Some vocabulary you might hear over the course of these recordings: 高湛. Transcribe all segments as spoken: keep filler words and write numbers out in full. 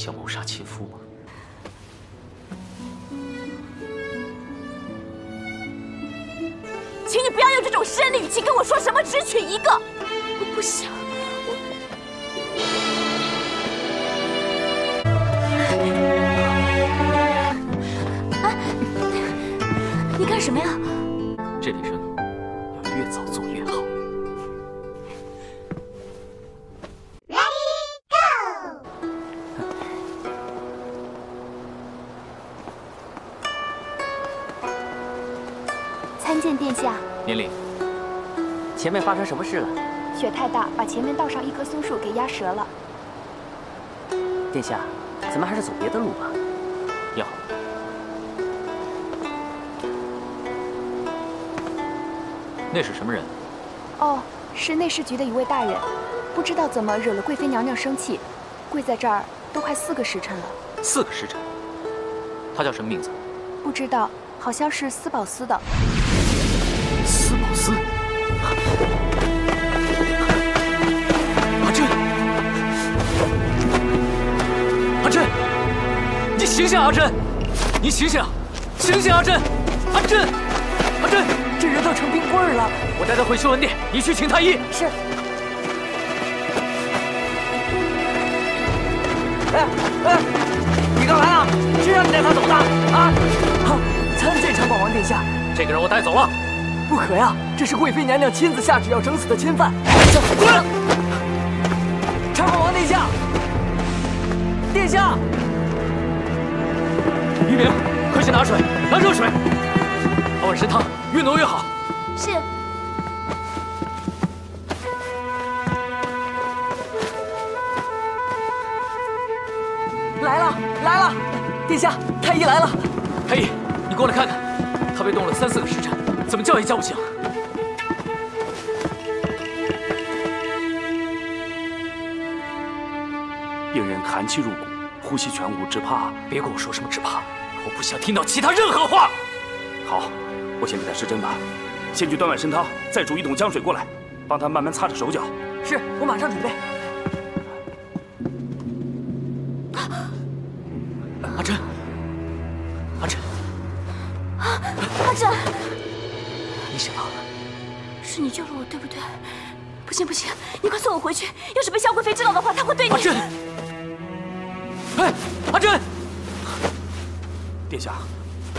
想谋杀亲夫吗？请你不要用这种生理语气跟我说什么只娶一个，我不想。 你干什么呀？这里人要越早做越好。Ready go！ 参见殿下。年龄，前面发生什么事了？雪太大，把前面道上一棵松树给压折了。殿下，咱们还是走别的路吧。要。 那是什么人？哦，是内侍局的一位大人，不知道怎么惹了贵妃娘娘生气，跪在这儿都快四个时辰了。四个时辰，他叫什么名字？不知道，好像是司宝司的。司宝司，阿珍，阿珍，你醒醒，阿珍，你醒醒，醒醒，阿珍，阿珍，阿珍。 这人都成冰棍儿了，我带他回修文殿，你去请太医。是。哎哎，你干嘛呀？谁让你带他走的啊？好，参见长宝王殿下。这个人我带走了。不可呀，这是贵妃娘娘亲自下旨要整死的钦犯。滚！长宝王殿下，殿下。于明，快去拿水，拿热水。 熬碗参汤，越浓越好。是。来了来了，殿下，太医来了。太医，你过来看看，他被冻了三四个时辰，怎么叫也叫不醒。病人寒气入骨，呼吸全无，只怕……别跟我说什么只怕，我不想听到其他任何话。好。 我先给他施针吧，先去端碗参汤，再煮一桶姜水过来，帮他慢慢擦着手脚。是，我马上准备。阿珍，阿珍，阿珍，你醒了？是你救了我，对不对？不行不行，你快送我回去，要是被萧贵妃知道的话，她会对你……阿珍，哎，阿珍，殿下，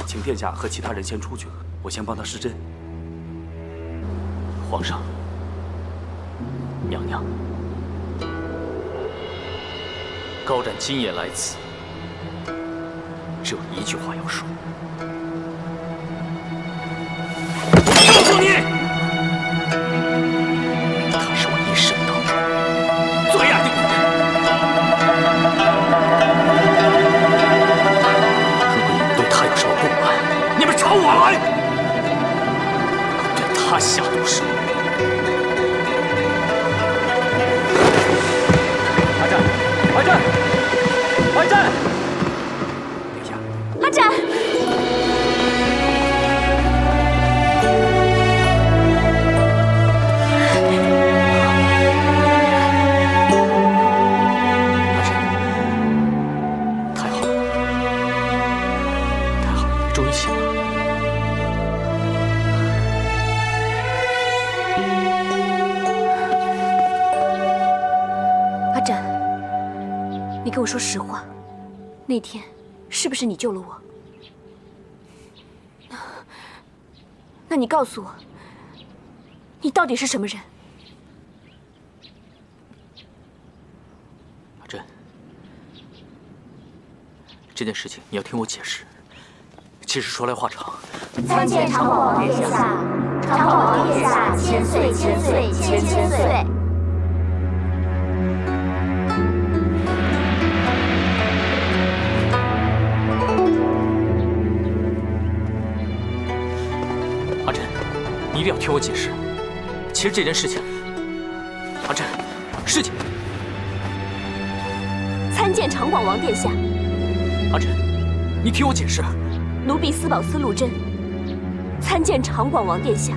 请殿下和其他人先出去。 我先帮他施针。皇上，娘娘，高湛今夜来此，只有一句话要说。我告诉你，他是我一生当中最爱的女人。如果你们对他有什么不满，你们朝我来！ 他下毒手。阿湛，阿湛，阿湛，殿下。阿湛，阿湛，太好了，太好了，终于醒了。 你给我说实话，那天是不是你救了我？那你告诉我，你到底是什么人？阿珍，这件事情你要听我解释。其实说来话长。参见长宝王殿下，长宝王殿下千岁千岁千千岁。 一定要听我解释。其实这件事情，阿珍，事情。参见长广王殿下。阿珍，你听我解释。奴婢司宝司陆贞，参见长广王殿下。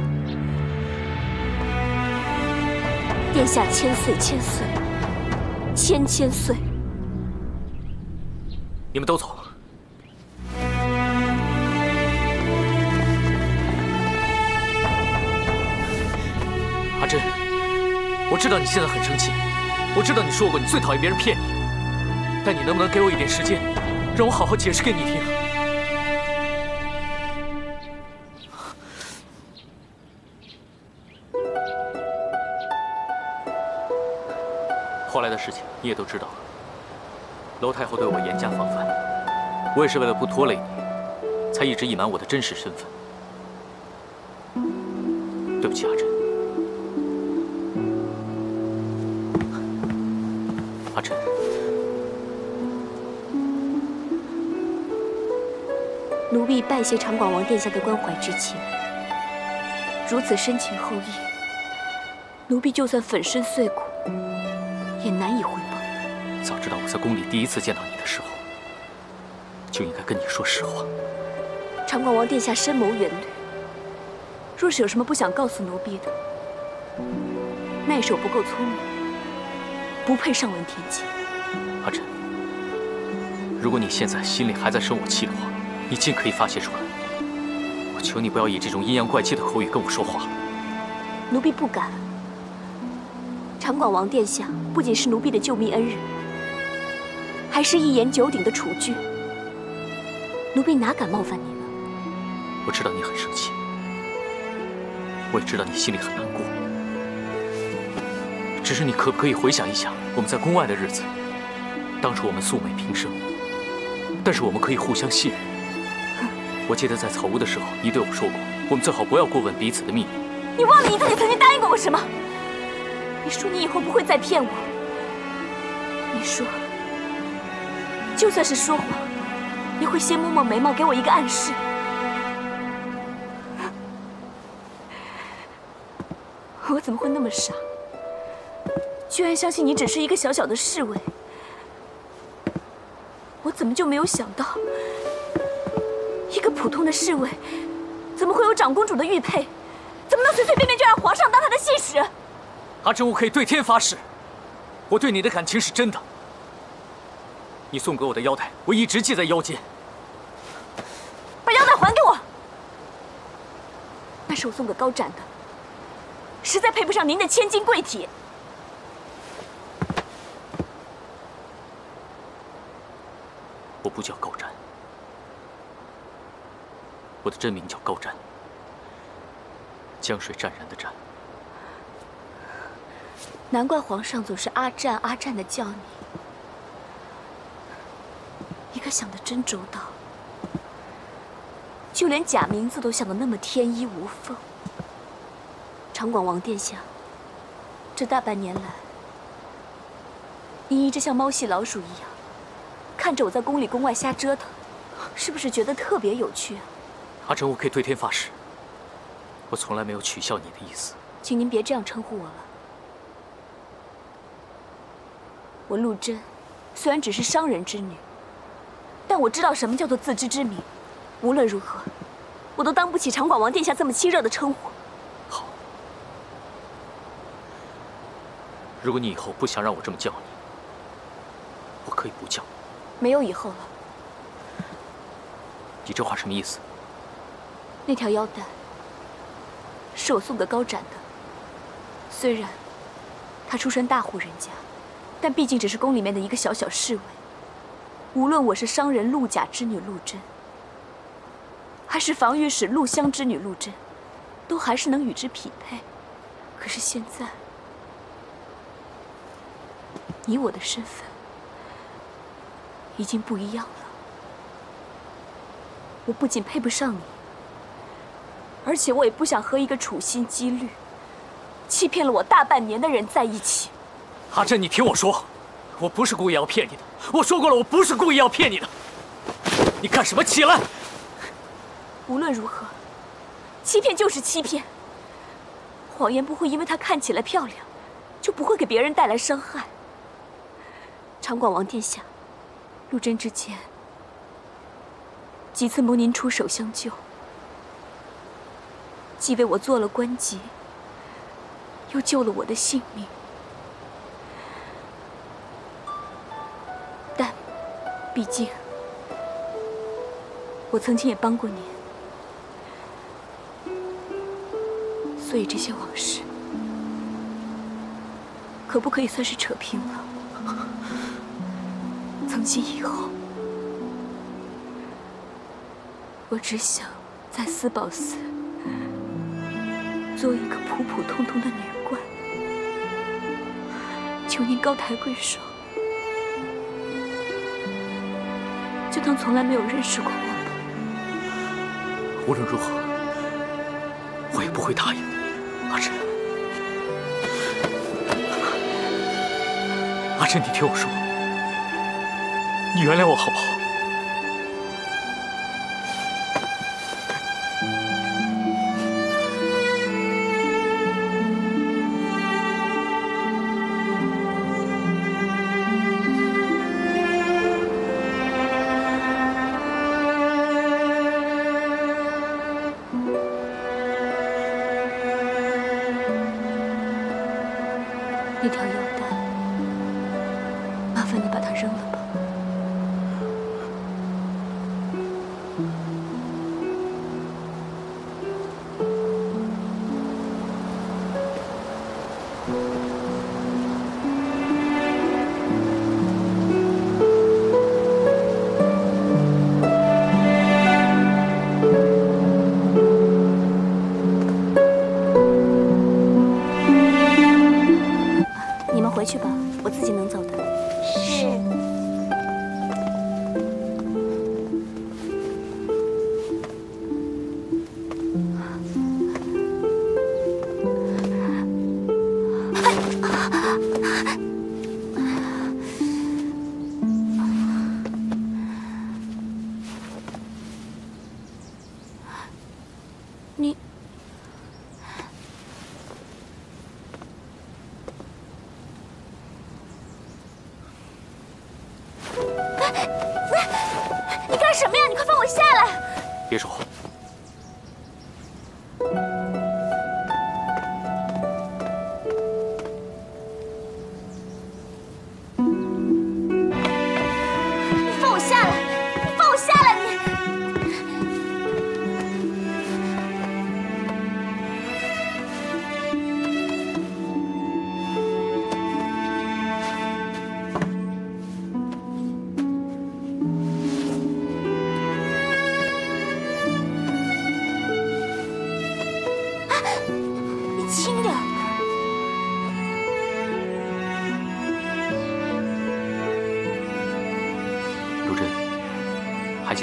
殿下千岁千岁，千千岁。你们都走。 阿珍，我知道你现在很生气，我知道你说过你最讨厌别人骗你，但你能不能给我一点时间，让我好好解释给你听？后来的事情你也都知道了，娄太后对我严加防范，我也是为了不拖累你，才一直隐瞒我的真实身份。对不起，阿珍。 阿珍，奴婢拜谢常广王殿下的关怀之情。如此深情厚谊，奴婢就算粉身碎骨，也难以回报。早知道我在宫里第一次见到你的时候，就应该跟你说实话。常广王殿下深谋远虑，若是有什么不想告诉奴婢的，那也是我不够聪明。 不配上闻天机，阿珍。如果你现在心里还在生我气的话，你尽可以发泄出来。我求你不要以这种阴阳怪气的口语跟我说话。奴婢不敢。常广王殿下不仅是奴婢的救命恩人，还是一言九鼎的储君。奴婢哪敢冒犯你呢？我知道你很生气，我也知道你心里很难过。 只是你可不可以回想一想我们在宫外的日子？当初我们素昧平生，但是我们可以互相信任。我记得在草屋的时候，你对我说过，我们最好不要过问彼此的秘密。你忘了你自己曾经答应过我什么？你说你以后不会再骗我。你说，就算是说谎，也会先摸摸眉毛，给我一个暗示。 我怎么会那么傻？ 居然相信你只是一个小小的侍卫，我怎么就没有想到，一个普通的侍卫，怎么会有长公主的玉佩？怎么能随随便便就让皇上当他的信使？阿珍，我可以对天发誓，我对你的感情是真的。你送给我的腰带，我一直系在腰间。把腰带还给我，那是我送给高展的，实在配不上您的千金贵体。 我不叫高瞻，我的真名叫高瞻，江水湛然的湛。难怪皇上总是阿湛阿湛的叫你，你可想得真周到，就连假名字都想得那么天衣无缝。常广王殿下，这大半年来，您一直像猫戏老鼠一样。 看着我在宫里宫外瞎折腾，是不是觉得特别有趣啊？阿珍，我可以对天发誓，我从来没有取笑你的意思。请您别这样称呼我了。我陆贞虽然只是商人之女，但我知道什么叫做自知之明。无论如何，我都当不起常广王殿下这么亲热的称呼。好，如果你以后不想让我这么叫你，我可以不叫。 没有以后了。你这话什么意思？那条腰带是我送给高展的。虽然他出身大户人家，但毕竟只是宫里面的一个小小侍卫。无论我是商人陆甲之女陆贞，还是防御使陆湘之女陆贞，都还是能与之匹配。可是现在，你我的身份。 已经不一样了。我不仅配不上你，而且我也不想和一个处心积虑、欺骗了我大半年的人在一起。阿珍，你听我说，我不是故意要骗你的。我说过了，我不是故意要骗你的。你干什么？起来！无论如何，欺骗就是欺骗。谎言不会因为它看起来漂亮，就不会给别人带来伤害。常广王殿下。 陆贞之前几次蒙您出手相救，既为我做了官籍，又救了我的性命。但毕竟我曾经也帮过您，所以这些往事可不可以算是扯平了？从今以后，我只想在思宝寺做一个普普通通的女官，求您高抬贵手。 就当从来没有认识过我吧。无论如何，我也不会答应的，阿珍。阿珍，你听我说，你原谅我好不好？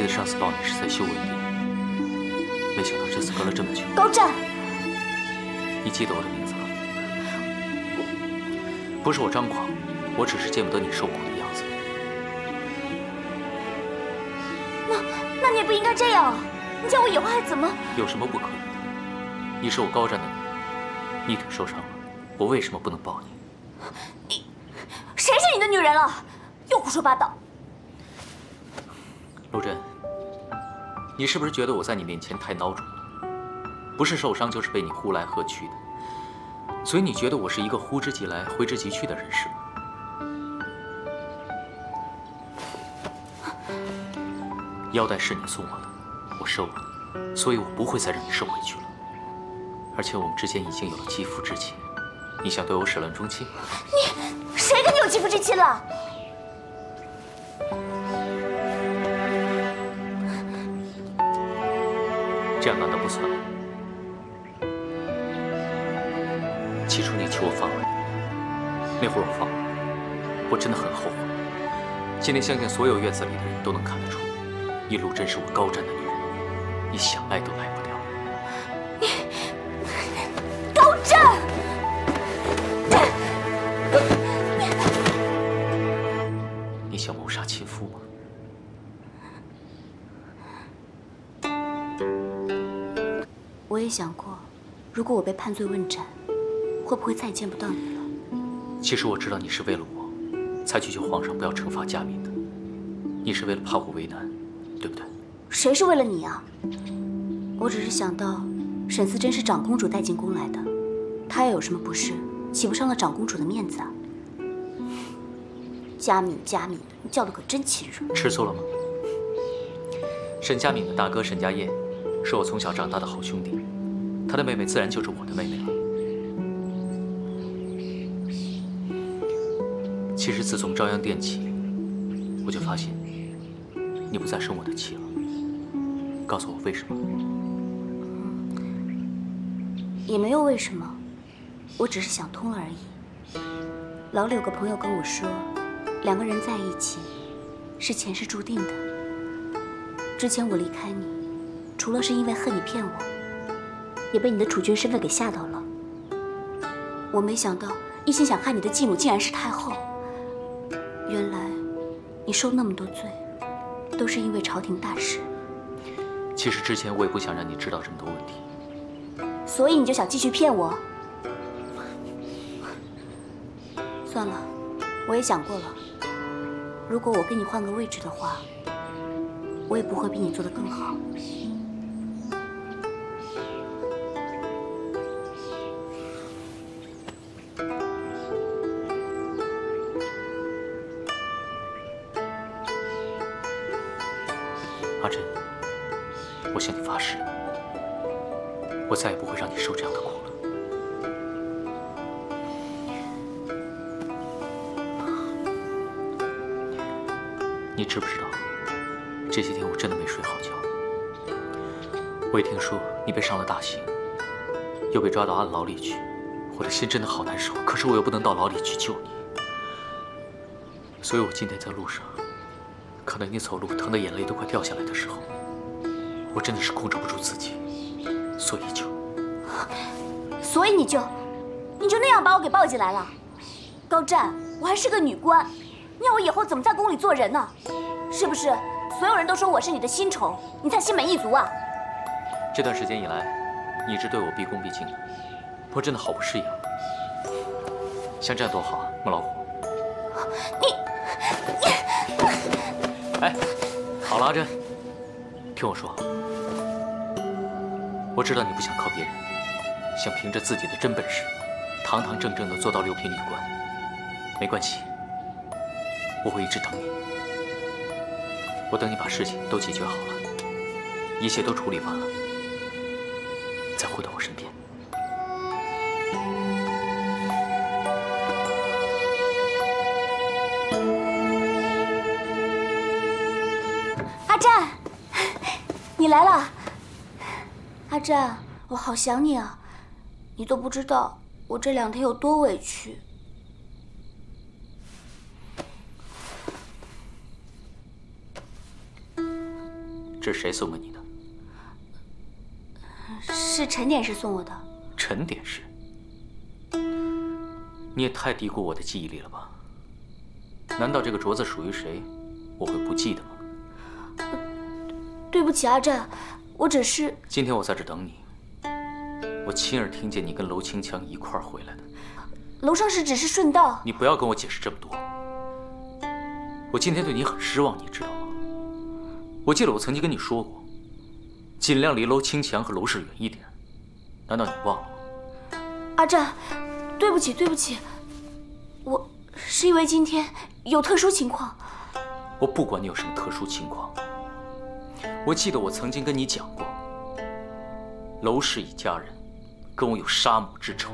上次抱你是在修文殿，没想到这次隔了这么久。高湛，你记得我的名字了？不是我张狂，我只是见不得你受苦的样子。那，那你也不应该这样啊！你叫我以后还怎么？有什么不可以的？你是我高湛的女人，你腿受伤了，我为什么不能抱你？你，谁是你的女人了？又胡说八道！陆真。 你是不是觉得我在你面前太孬种了？不是受伤就是被你呼来喝去的，所以你觉得我是一个呼之即来挥之即去的人是吗？腰带是你送我的，我收了，所以我不会再让你收回去了。而且我们之间已经有了肌肤之亲，你想对我始乱终弃？你谁跟你有肌肤之亲了？ 这样难道不算？起初你求我放了你，那会儿我放了，我真的很后悔。今天相信所有院子里的人都能看得出，你陆真是我高湛的女人，你想赖都赖不了。你，高湛！你想谋杀亲夫吗？ 我也想过，如果我被判罪问斩，会不会再也见不到你了？其实我知道你是为了我，才去求皇上不要惩罚佳敏的。你是为了怕我为难，对不对？谁是为了你啊？我只是想到，沈思真是长公主带进宫来的，她要有什么不是，岂不伤了长公主的面子啊？佳敏，佳敏，你叫的可真亲热。吃醋了吗？沈佳敏的大哥沈家业，是我从小长大的好兄弟，他的妹妹自然就是我的妹妹了。其实自从朝阳殿起，我就发现你不再生我的气了。告诉我为什么？也没有为什么，我只是想通了而已。老李有个朋友跟我说，两个人在一起是前世注定的。之前我离开你，除了是因为恨你骗我，也被你的储君身份给吓到了。我没想到一心想害你的继母竟然是太后。原来你受那么多罪，都是因为朝廷大事。其实之前我也不想让你知道这么多问题。所以你就想继续骗我？算了，我也想过了。如果我跟你换个位置的话，我也不会比你做得更好。阿珍，我向你发誓，我再也不会让你受这样的苦了。你知不知道，这些天我真的没睡好觉。我一听说你被上了大刑，又被抓到安牢里去，我的心真的好难受。可是我又不能到牢里去救你，所以我今天在路上看到你走路疼得眼泪都快掉下来的时候，我真的是控制不住自己，所以就……所以你就……你就那样把我给抱进来了？高湛，我还是个女官。你要我以后怎么在宫里做人呢？是不是所有人都说我是你的新宠，你才心满意足啊？这段时间以来，你一直对我毕恭毕敬的，我真的好不适应。像这样多好啊，孟老虎。你你……哎，好了，阿珍，听我说，我知道你不想靠别人，想凭着自己的真本事，堂堂正正的做到六品女官，没关系。我会一直等你，我等你把事情都解决好了，一切都处理完了，再回到我身边。阿湛，你来了。阿湛，我好想你啊！你都不知道我这两天有多委屈。这是谁送给你的？是陈典师送我的。陈典师，你也太低估我的记忆力了吧？难道这个镯子属于谁，我会不记得吗？对不起，阿湛，我只是……今天我在这等你，我亲耳听见你跟娄清强一块儿回来的。娄上士只是顺道。你不要跟我解释这么多。我今天对你很失望，你知道吗？我记得我曾经跟你说过，尽量离娄清强和娄氏远一点。难道你忘了吗？阿湛，对不起，对不起，我是因为今天有特殊情况。我不管你有什么特殊情况，我记得我曾经跟你讲过，娄氏一家人跟我有杀母之仇，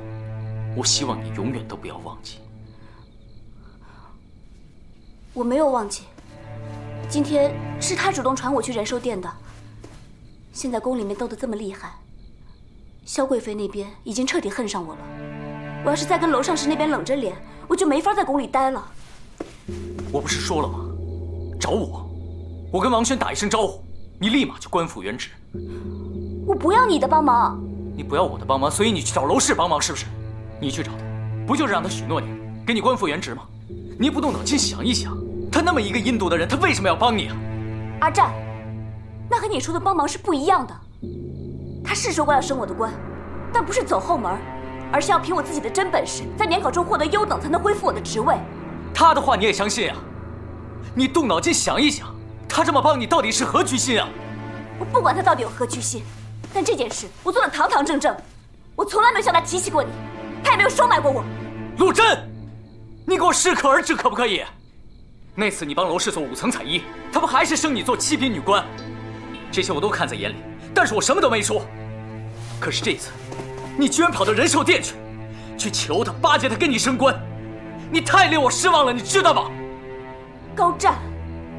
我希望你永远都不要忘记。我没有忘记。今天是他主动传我去仁寿殿的。现在宫里面斗得这么厉害，萧贵妃那边已经彻底恨上我了。我要是再跟娄上士那边冷着脸，我就没法在宫里待了。我不是说了吗？找我，我跟王轩打一声招呼，你立马就官复原职。我不要你的帮忙。你不要我的帮忙，所以你去找娄氏帮忙是不是？你去找他，不就是让他许诺你，给你官复原职吗？你不动脑筋想一想。他那么一个阴毒的人，他为什么要帮你啊？阿湛，那和你说的帮忙是不一样的。他是说过要升我的官，但不是走后门，而是要凭我自己的真本事，在年考中获得优等，才能恢复我的职位。他的话你也相信啊？你动脑筋想一想，他这么帮你到底是何居心啊？我不管他到底有何居心，但这件事我做得堂堂正正，我从来没有向他提起过你，他也没有收买过我。陆贞，你给我适可而止，可不可以？那次你帮娄氏做五层彩衣，他不还是升你做七品女官？这些我都看在眼里，但是我什么都没说。可是这一次，你居然跑到仁寿殿去，去求他巴结他跟你升官，你太令我失望了，你知道吗？高湛，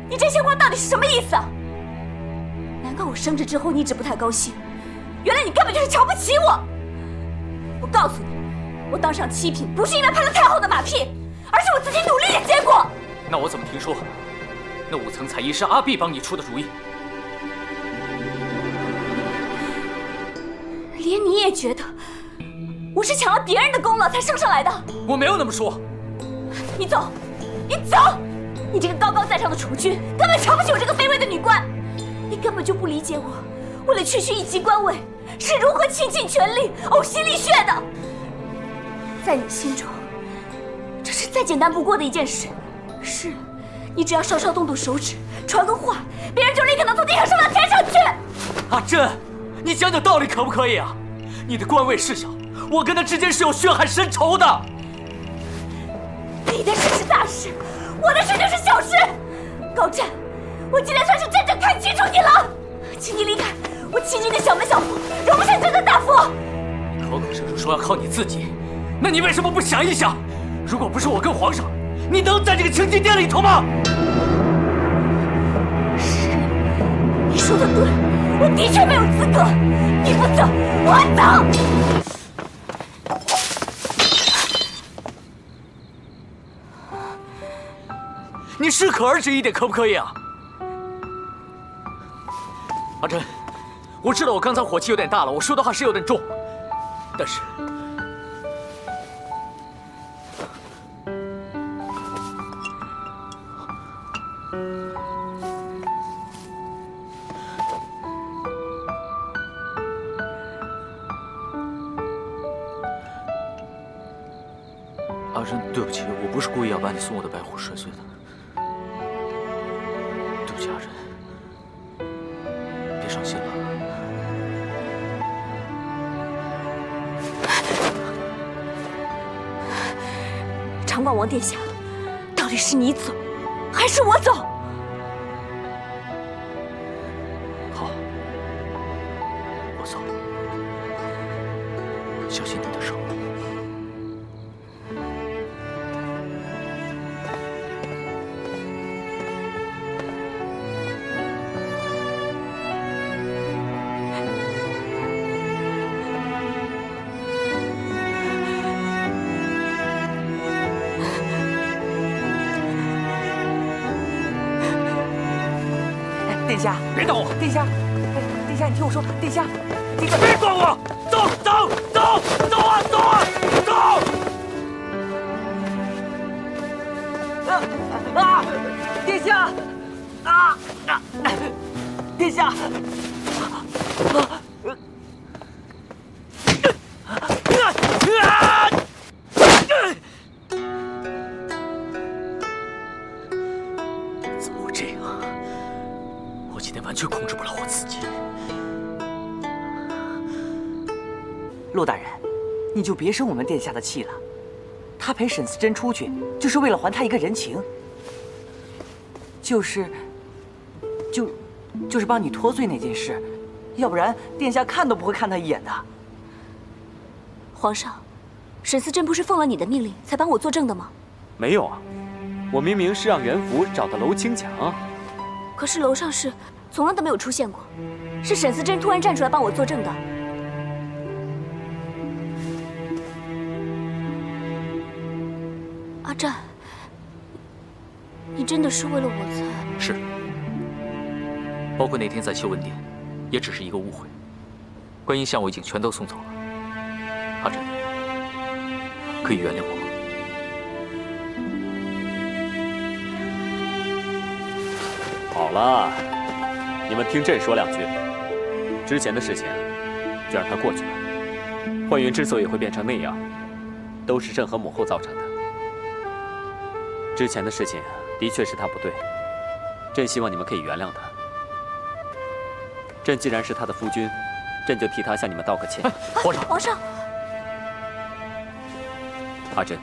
你这些话到底是什么意思啊？难怪我升职之后你一直不太高兴，原来你根本就是瞧不起我。我告诉你，我当上七品不是因为拍了太后的马屁，而是我自己努力的结果。那我怎么听说，那五层彩衣是阿碧帮你出的主意？ 连你也觉得我是抢了别人的功劳才升上来的？我没有那么说。你走，你走！你这个高高在上的储君，根本瞧不起我这个卑微的女官。你根本就不理解我，为了区区一级官位，是如何倾尽全力、呕心沥血的。在你心中，这是再简单不过的一件事。是，你只要稍稍动动手指，传个话，别人就立刻能从地上升到天上去。阿珍。 你讲讲道理可不可以啊？你的官位事小，我跟他之间是有血海深仇的。你的事是大事，我的事就是小事。高湛，我今天算是真正看清楚你了，请你离开，我欺君的小门小户，容不下这个大夫。你口口声声说要靠你自己，那你为什么不想一想？如果不是我跟皇上，你能在这个清净殿里头吗？是，你说的对。 我的确没有资格，你不走，我走。你适可而止一点，可不可以啊？阿珍，我知道我刚才火气有点大了，我说的话是有点重，但是送我的白虎摔碎的，对不起，阿仁，别伤心了。长冠王殿下，到底是你走，还是我走？好，我走，小心你的手。 殿下，别打我！殿下，哎，殿下，你听我说，殿下，殿下，别管我，走走走走啊走啊走！啊啊！殿下，啊啊！殿下，啊！ 骆大人，你就别生我们殿下的气了。他陪沈思珍出去，就是为了还他一个人情，就是，就，就是帮你脱罪那件事，要不然殿下看都不会看他一眼的。皇上，沈思珍不是奉了你的命令才帮我作证的吗？没有啊，我明明是让元福找到娄青强啊。可是娄上士从来都没有出现过，是沈思珍突然站出来帮我作证的。 阿湛，你真的是为了我才……是，包括那天在修文殿，也只是一个误会。观音像我已经全都送走了。阿湛，可以原谅我吗？好了，你们听朕说两句。之前的事情就让它过去吧。幻云之所以会变成那样，都是朕和母后造成的。 之前的事情的确是他不对，朕希望你们可以原谅他。朕既然是他的夫君，朕就替他向你们道个歉。皇上，皇上，阿珍，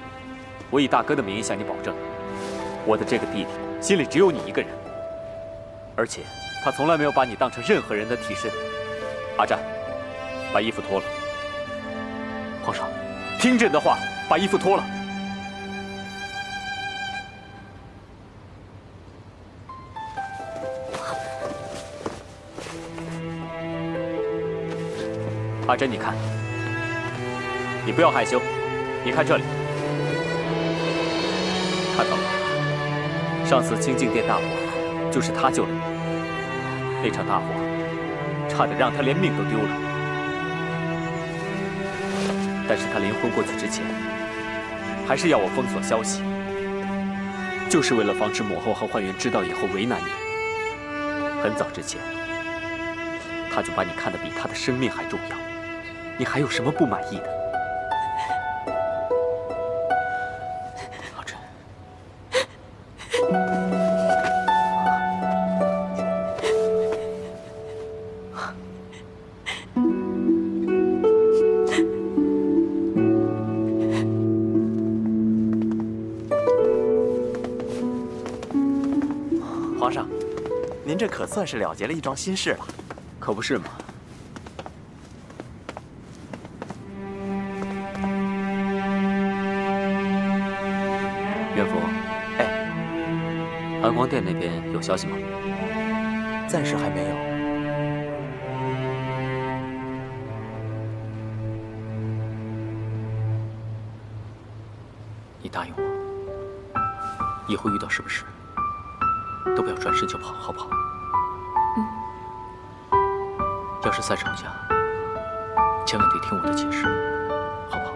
我以大哥的名义向你保证，我的这个弟弟心里只有你一个人，而且他从来没有把你当成任何人的替身。阿战，把衣服脱了。皇上，听朕的话，把衣服脱了。阿珍，你看，你不要害羞，你看这里，看到了，上次清净殿大火就是他救了你。那场大火差点让他连命都丢了，但是他临昏过去之前，还是要我封锁消息，就是为了防止母后和幻元知道以后为难你。很早之前，他就把你看得比他的生命还重要。 你还有什么不满意的？阿珍，皇上，您这可算是了结了一桩心事了，可不是吗？ 光殿那边有消息吗？暂时还没有。你答应我，以后遇到什么事都不要转身就跑，好不好？嗯。要是再吵架，千万得听我的解释，好不好？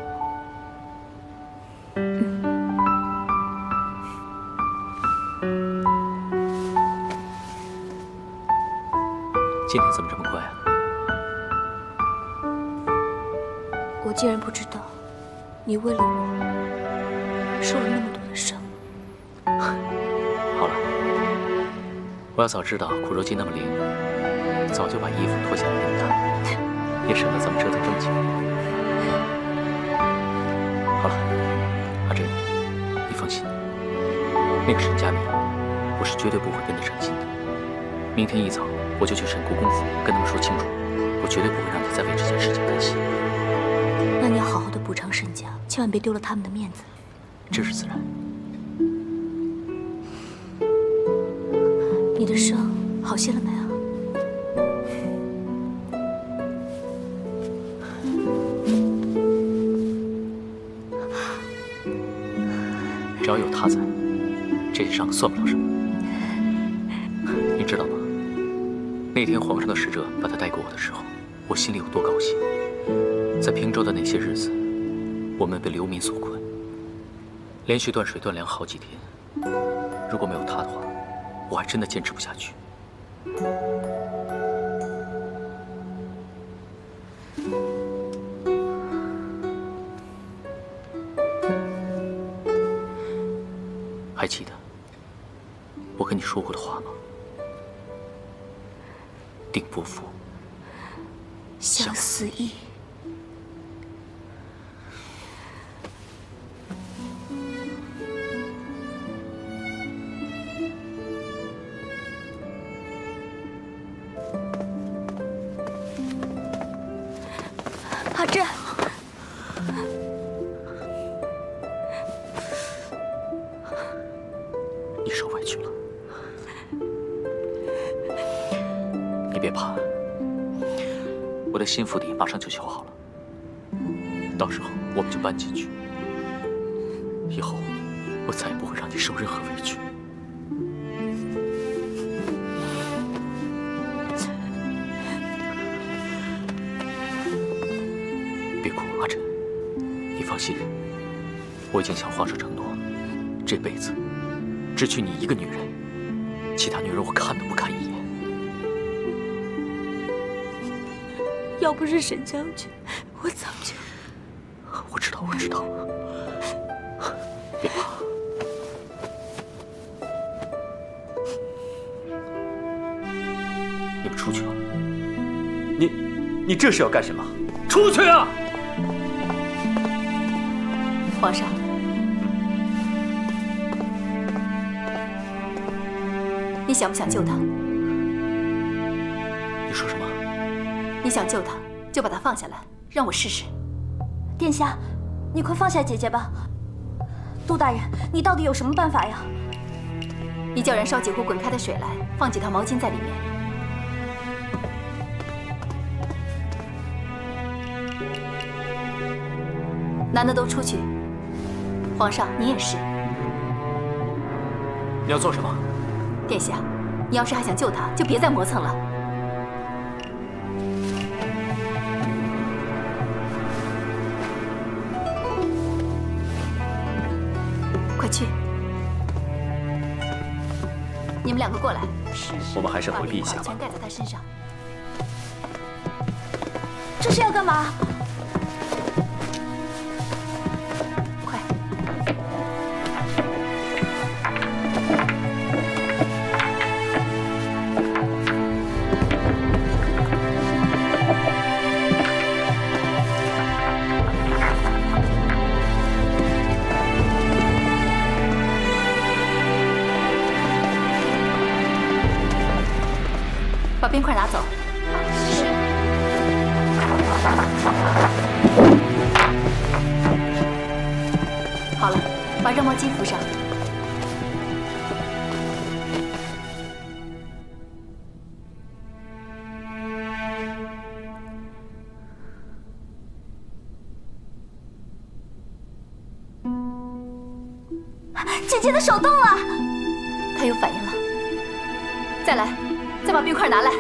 今天怎么这么快啊？我竟然不知道，你为了我受了那么多的伤。好了，我要早知道苦肉计那么灵，早就把衣服脱下来给你看，也省得咱们折腾这么久。好了，阿珍，你放心，那个沈佳明，我是绝对不会跟他成亲的。明天一早。 我就去沈国公府跟他们说清楚，我绝对不会让你再为这件事情担心。那你要好好的补偿沈家，千万别丢了他们的面子。这是自然。你的伤好些了没啊？只要有他在，这些伤算不了什么。 那天皇上的使者把他带给我的时候，我心里有多高兴。在平州的那些日子，我们被流民所困，连续断水断粮好几天。如果没有他的话，我还真的坚持不下去。还记得我跟你说过的话吗？ 定伯父，相思意。阿珍，你受委屈了。 别怕，我的新府邸马上就修好了，到时候我们就搬进去。以后我再也不会让你受任何委屈。别哭，阿珍，你放心，我已经向皇上承诺，这辈子只娶你一个女人，其他女人我看都不看一眼。 要不是沈将军，我早就……我知道，我知道，别怕。你们出去吧。你，你这是要干什么？出去啊！皇上，你想不想救他？你想救她，就把她放下来，让我试试。殿下，你快放下姐姐吧。杜大人，你到底有什么办法呀？你叫人烧几壶滚开的水来，放几条毛巾在里面。 男的都出去，皇上你也是。你要做什么？殿下，你要是还想救他，就别再磨蹭了。快去！你们两个过来。我们还是回避一下吧。全盖在他身上。这是要干嘛？ 把冰块拿走。是。好了，把热毛巾敷上。姐姐的手动了，她有反应了。再来。 再把冰块拿来。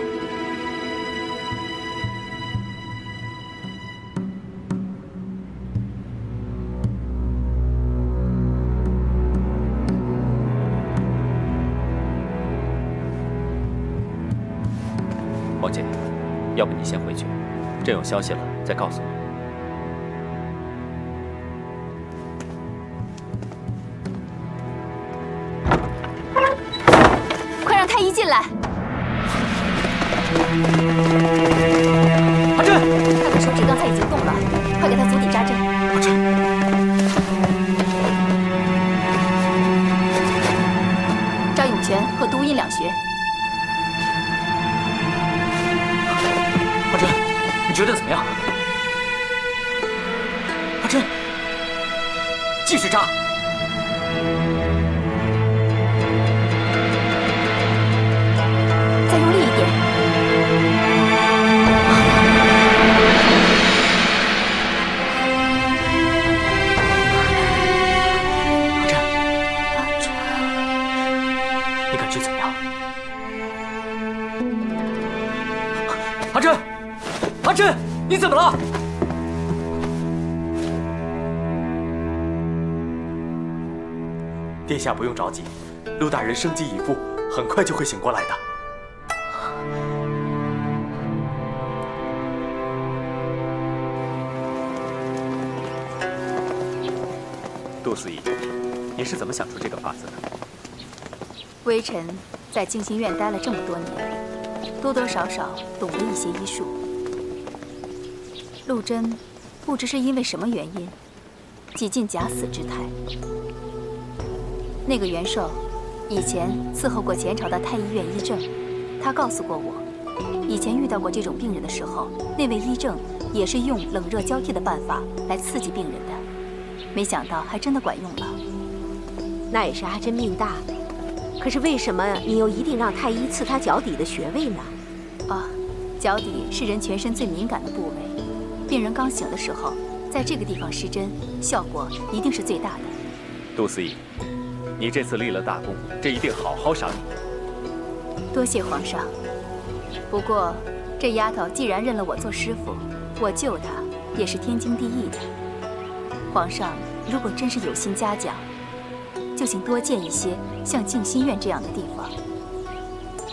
王姐，要不你先回去，朕有消息了再告诉我。 殿下不用着急，陆大人生机已复，很快就会醒过来的。杜司仪，你是怎么想出这个法子的？微臣在静心院待了这么多年，多多少少懂了一些医术。陆贞不知是因为什么原因，几近假死之态。 那个元寿，以前伺候过前朝的太医院医政，他告诉过我，以前遇到过这种病人的时候，那位医政也是用冷热交替的办法来刺激病人的，没想到还真的管用了。那也是阿珍命大，可是为什么你又一定让太医刺他脚底的穴位呢？啊，脚底是人全身最敏感的部位，病人刚醒的时候，在这个地方施针，效果一定是最大的。杜司仪。 你这次立了大功，朕一定好好赏你。多谢皇上。不过，这丫头既然认了我做师傅，我救她也是天经地义的。皇上如果真是有心嘉奖，就请多建一些像静心院这样的地方，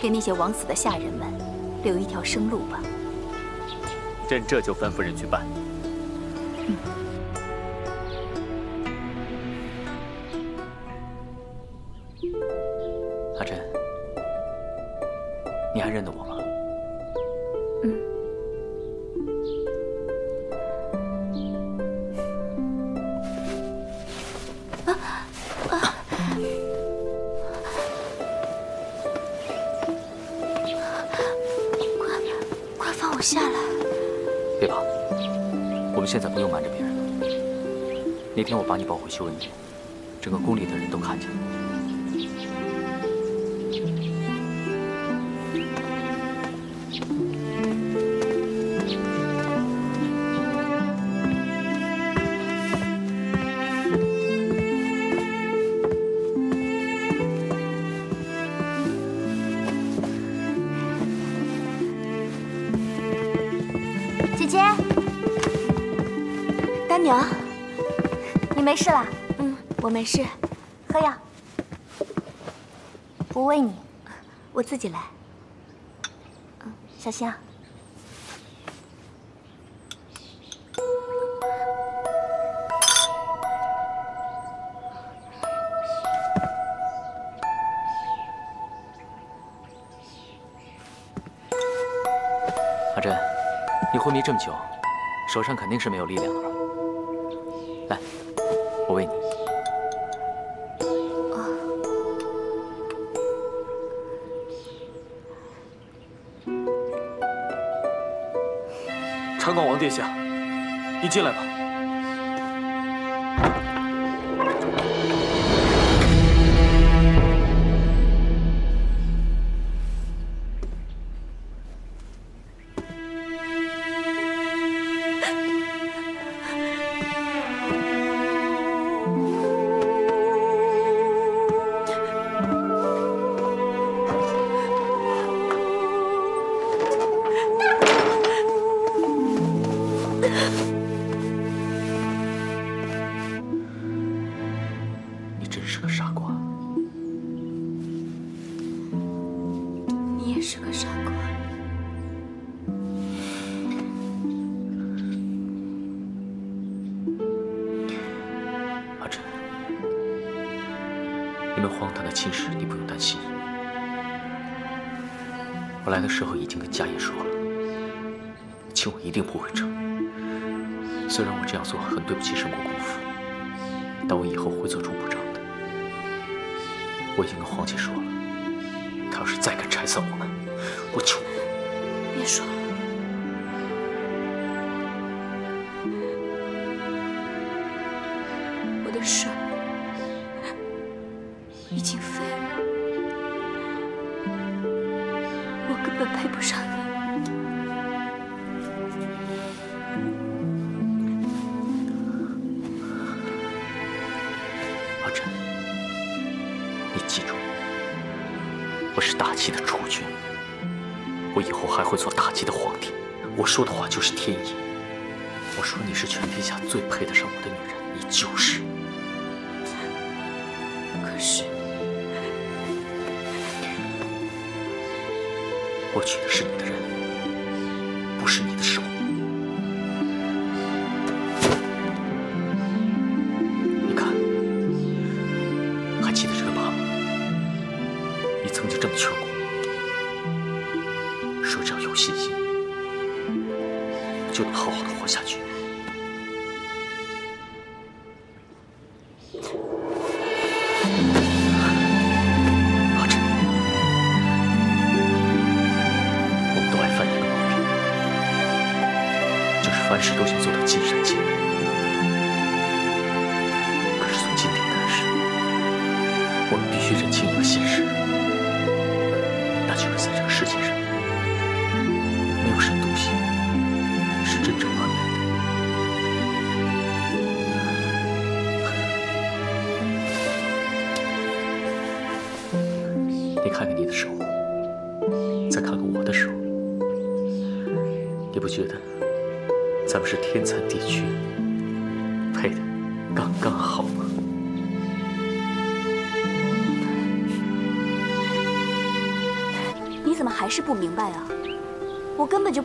给那些枉死的下人们留一条生路吧。朕这就吩咐人去办。嗯。 你还认得我吗？嗯。啊啊！快快快放我下来！从现在不用瞒着别人了。那天我把你抱回修文殿，整个宫里的人都看见了。 没事了，嗯，我没事，喝药。我喂你，我自己来。嗯，小心啊。阿珍，你昏迷这么久，手上肯定是没有力量了吧？ 我喂你。哦。长广王殿下，你进来吧。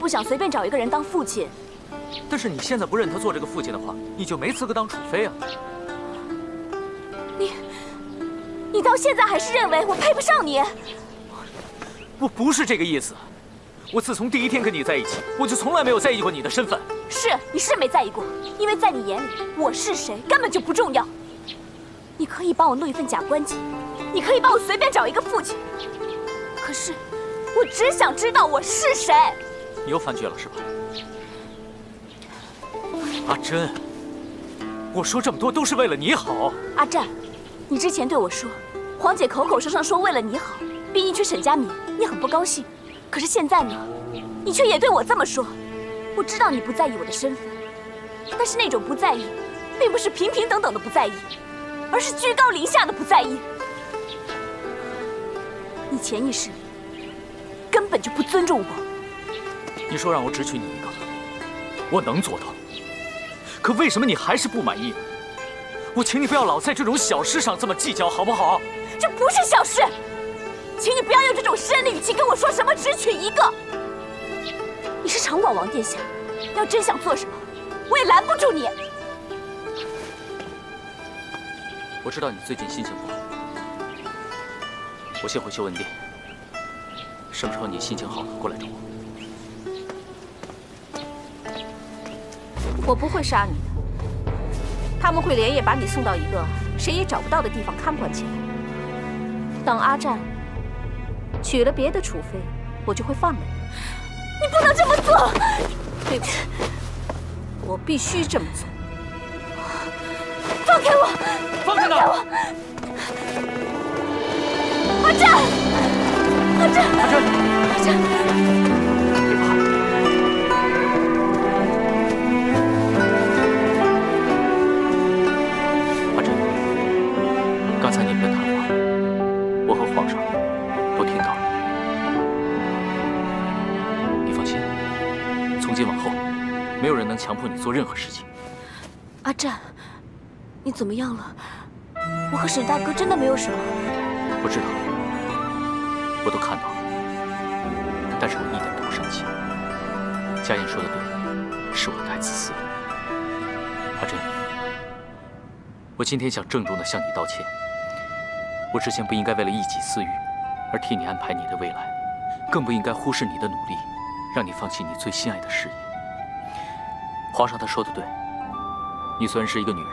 不想随便找一个人当父亲，但是你现在不认他做这个父亲的话，你就没资格当楚妃啊！你，你到现在还是认为我配不上你？我不是这个意思，我自从第一天跟你在一起，我就从来没有在意过你的身份。是，你是没在意过，因为在你眼里，我是谁根本就不重要。你可以帮我弄一份假官籍，你可以帮我随便找一个父亲，可是我只想知道我是谁。 你又翻卷了是吧？阿珍，我说这么多都是为了你好。阿战，你之前对我说，黄姐口口声声说为了你好，逼你娶沈佳明，你很不高兴。可是现在呢，你却也对我这么说。我知道你不在意我的身份，但是那种不在意，并不是平平等等的不在意，而是居高临下的不在意。你潜意识里根本就不尊重我。你说让我只娶你一个，我能做到。 可为什么你还是不满意？我请你不要老在这种小事上这么计较，好不好？这不是小事，请你不要用这种深的语气跟我说什么只娶一个。你是常广王殿下，要真想做什么，我也拦不住你。我知道你最近心情不好，我先回去文殿。什么时候你心情好了过来找我。 我不会杀你的，他们会连夜把你送到一个谁也找不到的地方看管起来。等阿战娶了别的楚妃，我就会放了你。你不能这么做！对不起，我必须这么做。放开我！放开我！阿战！阿战！阿战！阿战！ 刚才你们的谈话，我和皇上都听到了。你放心，从今往后，没有人能强迫你做任何事情。阿战，你怎么样了？我和沈大哥真的没有什么。我知道，我都看到了，但是我一点都不生气。佳音说的对，是我太自私了。阿珍，我今天想郑重地向你道歉。 我之前不应该为了一己私欲而替你安排你的未来，更不应该忽视你的努力，让你放弃你最心爱的事业。皇上他说的对，你虽然是一个女人，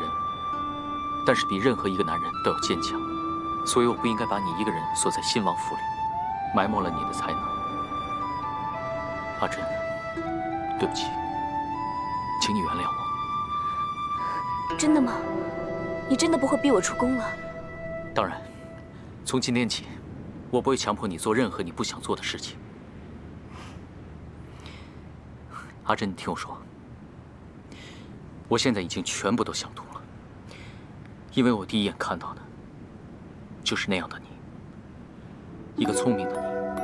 但是比任何一个男人都要坚强，所以我不应该把你一个人锁在新王府里，埋没了你的才能。阿珍，对不起，请你原谅我。真的吗？你真的不会逼我出宫了？当然。 从今天起，我不会强迫你做任何你不想做的事情。阿珍，你听我说，我现在已经全部都想通了，因为我第一眼看到的，就是那样的你，一个聪明的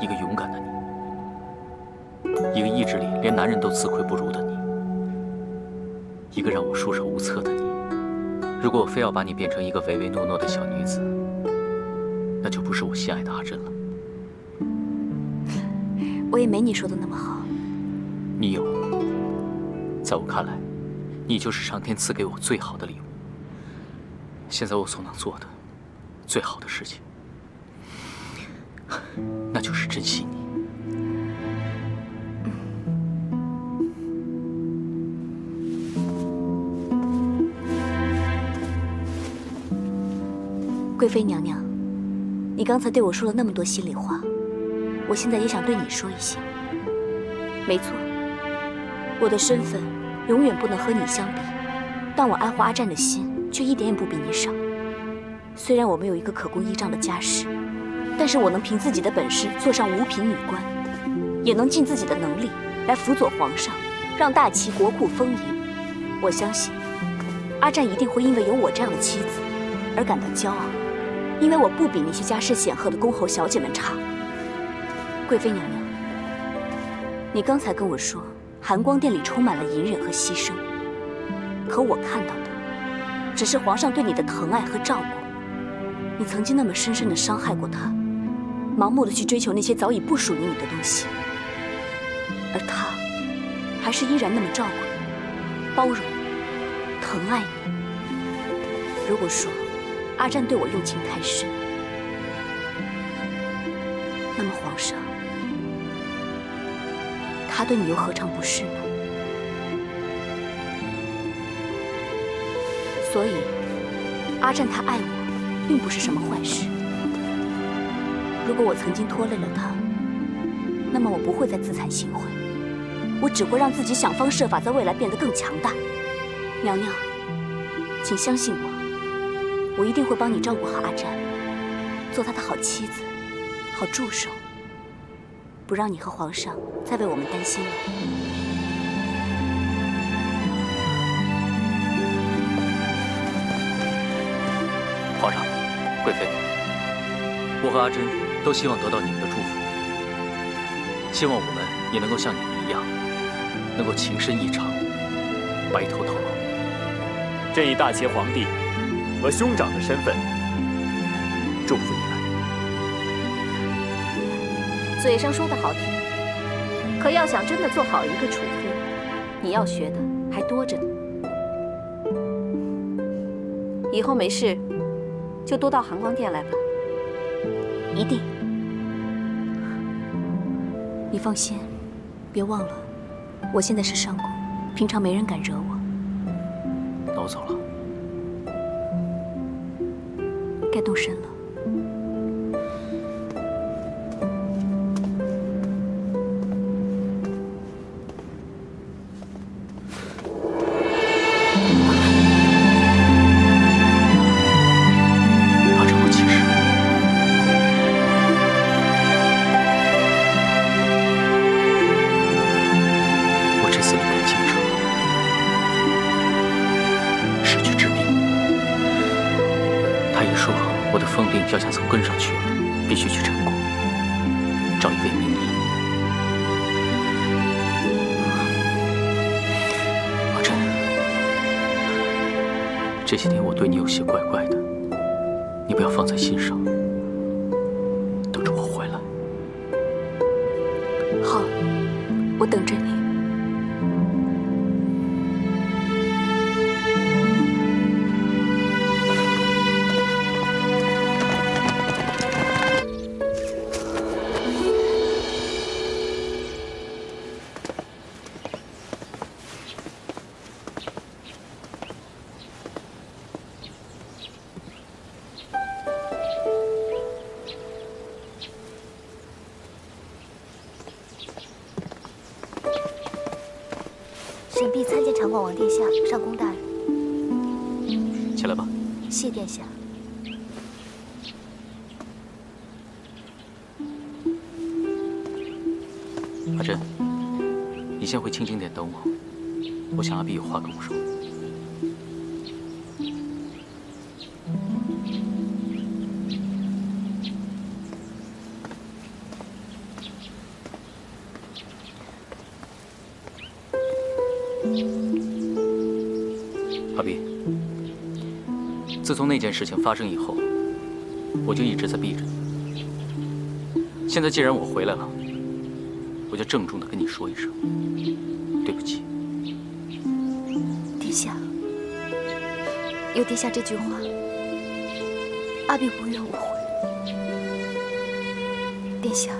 你，一个勇敢的你，一个意志里连男人都自愧不如的你，一个让我束手无策的你。如果我非要把你变成一个唯唯诺诺的小女子， 那就不是我心爱的阿珍了。我也没你说的那么好。你有，在我看来，你就是上天赐给我最好的礼物。现在我所能做的最好的事情，那就是珍惜你。 贵妃娘娘， 你刚才对我说了那么多心里话，我现在也想对你说一些。没错，我的身份永远不能和你相比，但我爱护阿战的心却一点也不比你少。虽然我没有一个可供依仗的家世，但是我能凭自己的本事坐上五品女官，也能尽自己的能力来辅佐皇上，让大齐国库丰盈。我相信，阿战一定会因为有我这样的妻子而感到骄傲。 因为我不比那些家世显赫的公侯小姐们差。贵妃娘娘，你刚才跟我说，含光殿里充满了隐忍和牺牲，可我看到的，只是皇上对你的疼爱和照顾。你曾经那么深深的伤害过他，盲目的去追求那些早已不属于你的东西，而他，还是依然那么照顾你、包容你、疼爱你。如果说， 阿战对我用情太深，那么皇上，他对你又何尝不是呢？所以，阿战他爱我，并不是什么坏事。如果我曾经拖累了他，那么我不会再自惭形秽。我只会让自己想方设法在未来变得更强大。娘娘，请相信我，我一定会帮你照顾好阿展，做他的好妻子、好助手，不让你和皇上再为我们担心了。 皇上，贵妃，我和阿珍都希望得到你们的祝福，希望我们也能够像你们一样，能够情深意长，白头到老。朕以大协皇帝和兄长的身份祝福你们。嘴上说的好听，可要想真的做好一个储妃，你要学的还多着呢。以后没事。 就多到含光殿来吧，一定。你放心，别忘了，我现在是上宫，平常没人敢惹我。那我走了，该动身了。 药价曾跟上去了，必须去陈国找一位名医。阿珍，这些天我对你有些怪怪的，你不要放在心上，等着我回来。好，我等着你。 沈碧参见长广王殿下、上宫大人。起来吧。谢殿下。阿珍，你先回清静殿等我，我想阿碧有话跟我说。 自从那件事情发生以后，我就一直在避着你。现在既然我回来了，我就郑重的跟你说一声，对不起。殿下，有殿下这句话，阿碧无怨无悔。殿下，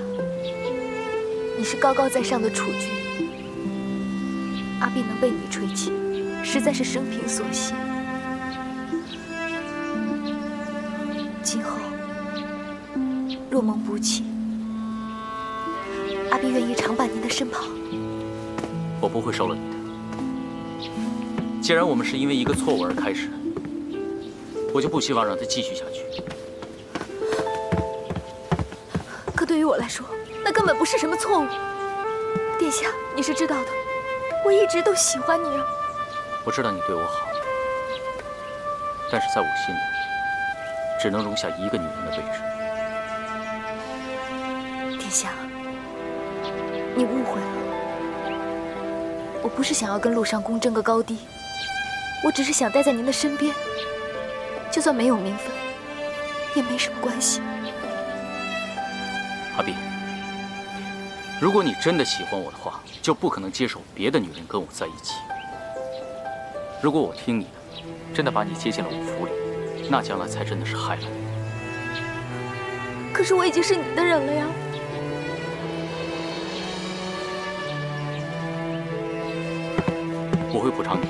你是高高在上的储君，阿碧能被你吹起，实在是生平所幸。 今后若梦不起，阿碧愿意常伴您的身旁。我不会收了你的。既然我们是因为一个错误而开始，我就不希望让它继续下去。可对于我来说，那根本不是什么错误。殿下，你是知道的，我一直都喜欢你啊。我知道你对我好，但是在我心里。 只能容下一个女人的位置。殿下，你误会了。我不是想要跟陆上宫争个高低，我只是想待在您的身边，就算没有名分，也没什么关系。阿碧，如果你真的喜欢我的话，就不可能接受别的女人跟我在一起。如果我听你的，真的把你接进了我府里。 那将来才真的是害了你。可是我已经是你的人了呀。我会补偿你，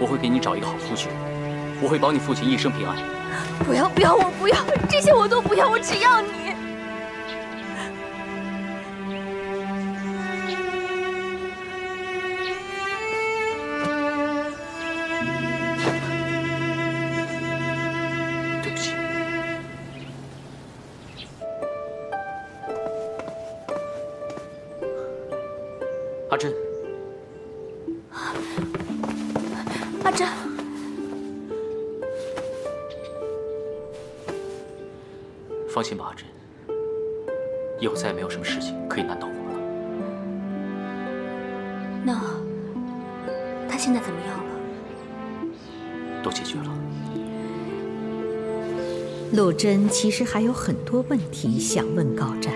我会给你找一个好夫婿，我会保你父亲一生平安。不要不要，我不要，这些我都不要，我只要你。阿珍，阿珍，放心吧，阿珍，以后再也没有什么事情可以难倒我了。那他现在怎么样了？都解决了。陆贞其实还有很多问题想问高湛，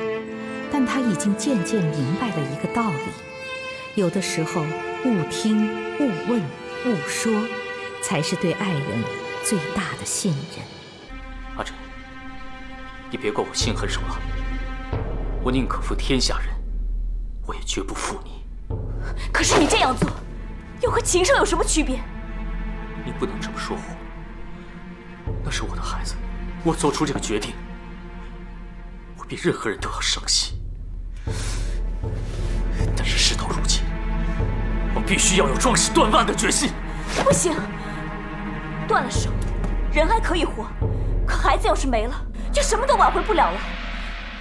但他已经渐渐明白了一个道理。 有的时候，勿听、勿问、勿说，才是对爱人最大的信任。阿珍，你别怪我心狠手辣，我宁可负天下人，我也绝不负你。可是你这样做，又和禽兽有什么区别？你不能这么说我。那是我的孩子，我做出这个决定，我比任何人都要伤心。 但是事到如今，我必须要有壮士断腕的决心。不行，断了手，人还可以活，可孩子要是没了，就什么都挽回不了了。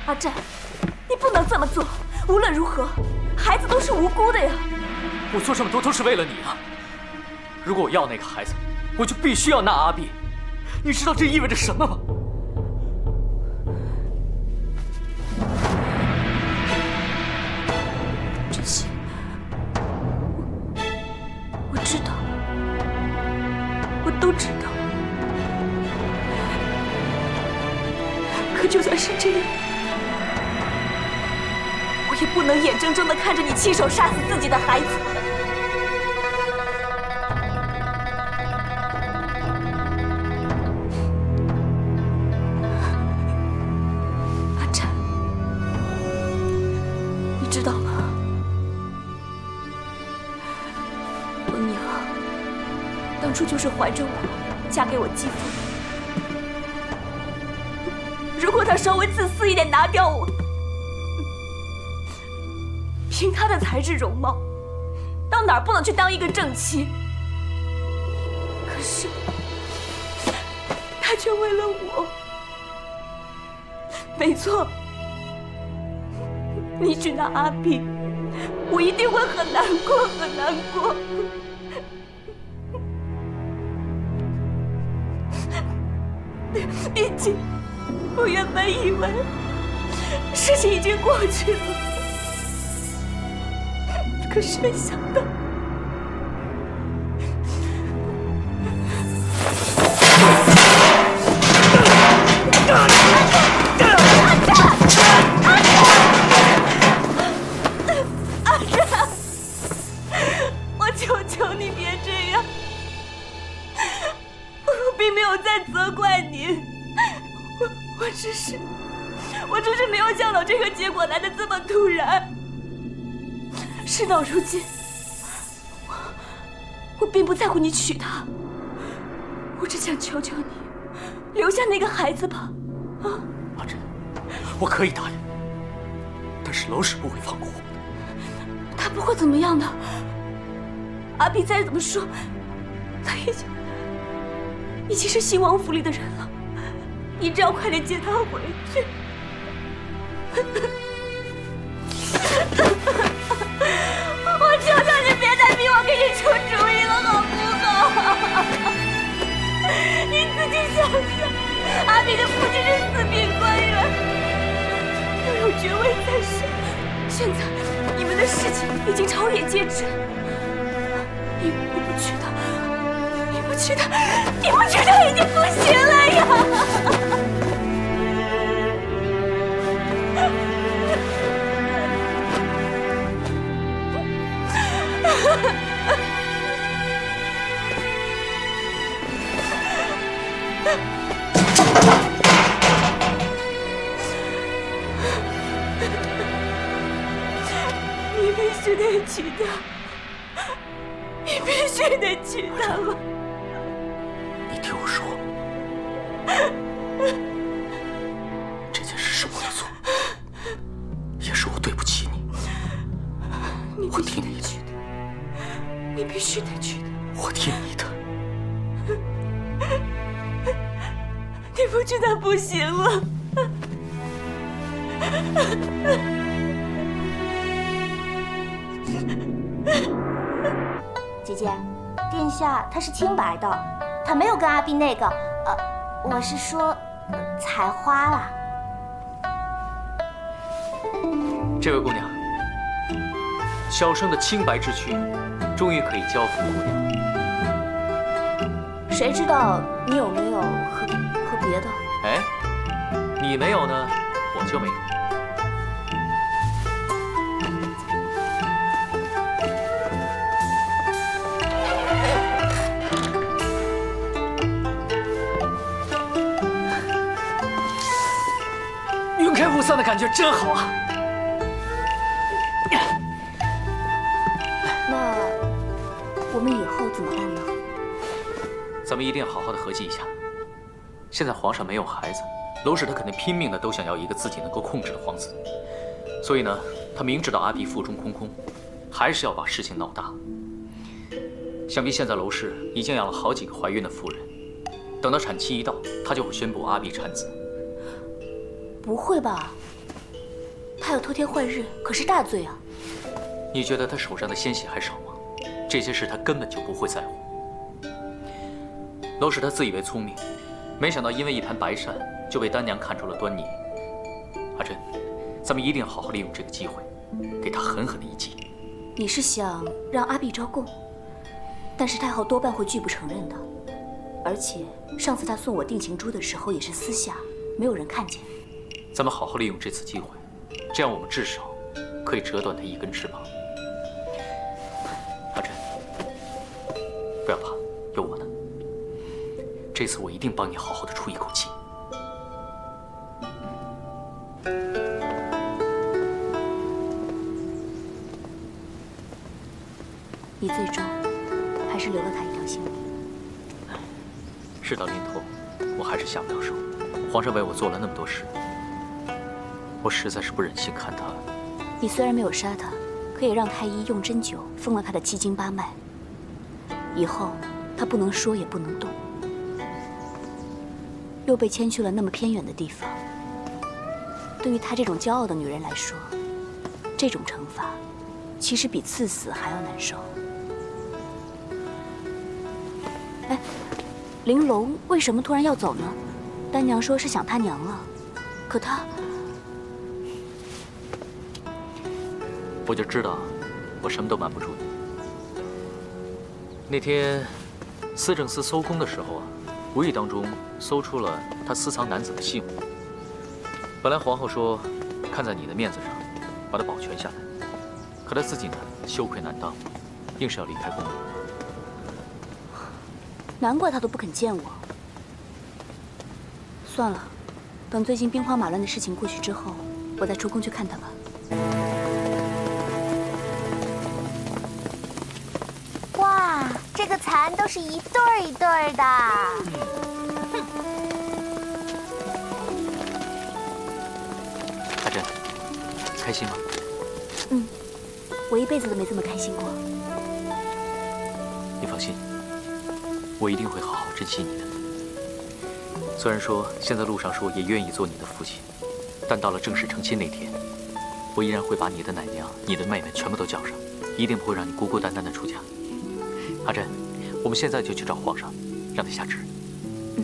阿湛，你不能这么做。无论如何，孩子都是无辜的呀。我做这么多都是为了你啊！如果我要那个孩子，我就必须要纳阿碧。你知道这意味着什么吗？ 能眼睁睁地看着你亲手杀死自己的孩子，阿湛，你知道吗？我娘当初就是怀着我嫁给我继父，如果她稍微自私一点，拿掉我。 凭他的才智容貌，到哪儿不能去当一个正妻？可是他却为了我。没错，你去拿阿碧，我一定会很难过，很难过。毕竟，我原本以为事情已经过去了。 可是没想到，阿湛，我求求你别这样！我并没有在责怪你，我我只是，我只是没有想到这个结果来得这么突然。 事到如今，我我并不在乎你娶她，我只想求求你，留下那个孩子吧，啊！阿珍，我可以答应，但是老史不会放过我的。他不会怎么样的。阿碧再怎么说，他已经已经是新王府里的人了，你只要快点接他回去。我求求你，别再逼我给你出主意了，好不好？你自己想想，阿碧的父亲是四品官员，又有爵位在身，现在你们的事情已经朝野皆知。你你不娶她，你不娶她，你不娶她已经不行了呀！ 你必须得娶她，你必须得娶她了。你听我说，这件事是我的错，也是我对不起你。我听你的，你必须得娶她。我听你的，你不娶她不行了。 Ha ha ha! 殿下他是清白的，他没有跟阿碧那个……呃，我是说，采花啦。这位姑娘，小生的清白之躯，终于可以交付姑娘。谁知道你有没有和和别的？哎，你没有呢，我就没有。 雾散的感觉真好啊！那我们以后怎么办呢？咱们一定要好好的合计一下。现在皇上没有孩子，娄氏他肯定拼命的都想要一个自己能够控制的皇子，所以呢，他明知道阿碧腹中空空，还是要把事情闹大。想必现在娄氏已经养了好几个怀孕的妇人，等到产期一到，他就会宣布阿碧产子。 不会吧？他要偷天换日，可是大罪啊！你觉得他手上的鲜血还少吗？这些事他根本就不会在乎。娄氏他自以为聪明，没想到因为一盘白鳝就被丹娘看出了端倪。阿珍，咱们一定要好好利用这个机会，给他狠狠的一击。你是想让阿碧招供，但是太后多半会拒不承认的。而且上次她送我定情珠的时候也是私下，没有人看见。 咱们好好利用这次机会，这样我们至少可以折断他一根翅膀。阿珍，不要怕，有我呢。这次我一定帮你好好的出一口气。你最终还是留了他一条性命。事到临头，我还是下不了手。皇上为我做了那么多事。 我实在是不忍心看他。你虽然没有杀他，可以让太医用针灸封了他的七经八脉，以后他不能说也不能动。又被牵去了那么偏远的地方，对于她这种骄傲的女人来说，这种惩罚其实比赐死还要难受。哎，玲珑为什么突然要走呢？丹娘说是想他娘了，可她…… 我就知道，我什么都瞒不住你。那天，司政司搜宫的时候啊，无意当中搜出了他私藏男子的信物。本来皇后说，看在你的面子上，把他保全下来。可他自己呢，羞愧难当，硬是要离开宫里。难怪他都不肯见我。算了，等最近兵荒马乱的事情过去之后，我再出宫去看他吧。 这个蚕都是一对儿一对儿的。阿珍，开心吗？嗯，我一辈子都没这么开心过。你放心，我一定会好好珍惜你的。虽然说现在陆尚书也愿意做你的父亲，但到了正式成亲那天，我依然会把你的奶娘、你的妹妹全部都叫上，一定不会让你孤孤单单的出嫁。 阿珍，我们现在就去找皇上，让他下旨。嗯。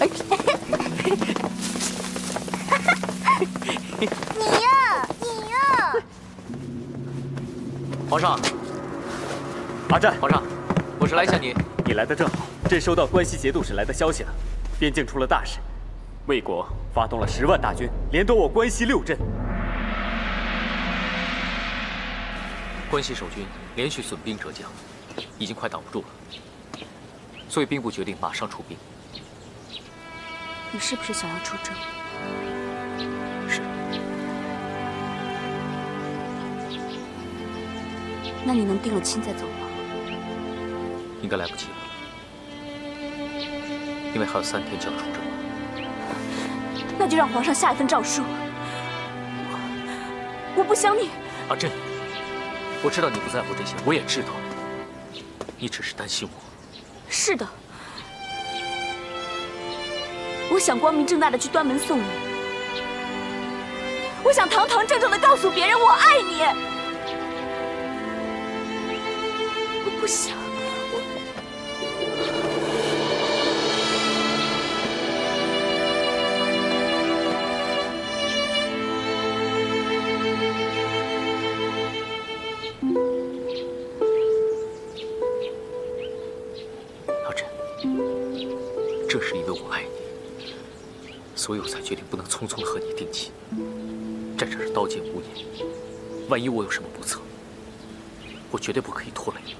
哎，你呀，你呀！皇上，阿珍，皇上，我是来向你。你来的正好，朕收到关西节度使来的消息了，边境出了大事，魏国发动了十万大军，连夺我关西六镇。 关西守军连续损兵折将，已经快挡不住了，所以兵部决定马上出兵。你是不是想要出征？是。那你能定了亲再走吗？应该来不及了，因为还有三天就要出征了。那就让皇上下一份诏书。我，我不想你。阿珍。 我知道你不在乎这些，我也知道，你只是担心我。是的，我想光明正大的去端门送你，我想堂堂正正的告诉别人我爱你。所以我才决定不能匆匆和你定亲。战场是刀剑无眼，万一我有什么不测，我绝对不可以拖累你。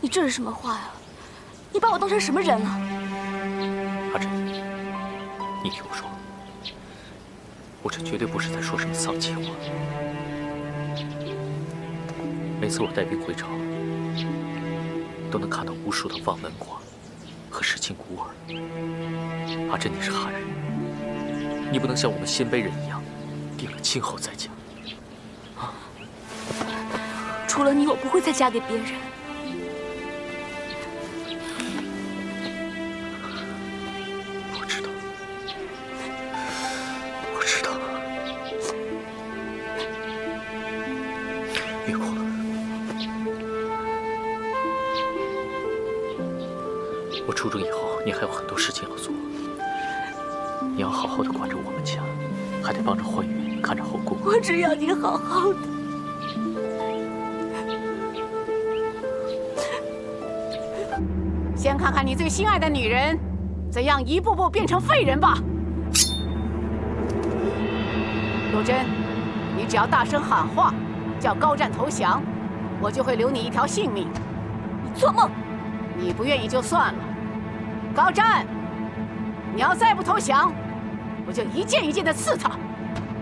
你这是什么话呀？你把我当成什么人了？阿芷，你听我说，我这绝对不是在说什么丧气话。每次我带兵回朝，都能看到无数的望门瓜。 和失亲孤儿，阿珍，你是汉人，你不能像我们鲜卑人一样，定了亲后再嫁。啊！除了你，我不会再嫁给别人。我知道，我知道。别哭了。 我出征以后，你还有很多事情要做，你要好好的管着我们家，还得帮着欢愉看着后宫。我只要你好好的。先看看你最心爱的女人，怎样一步步变成废人吧。陆贞，你只要大声喊话，叫高湛投降，我就会留你一条性命。你做梦！你不愿意就算了。 高湛，你要再不投降，我就一剑一剑的刺他。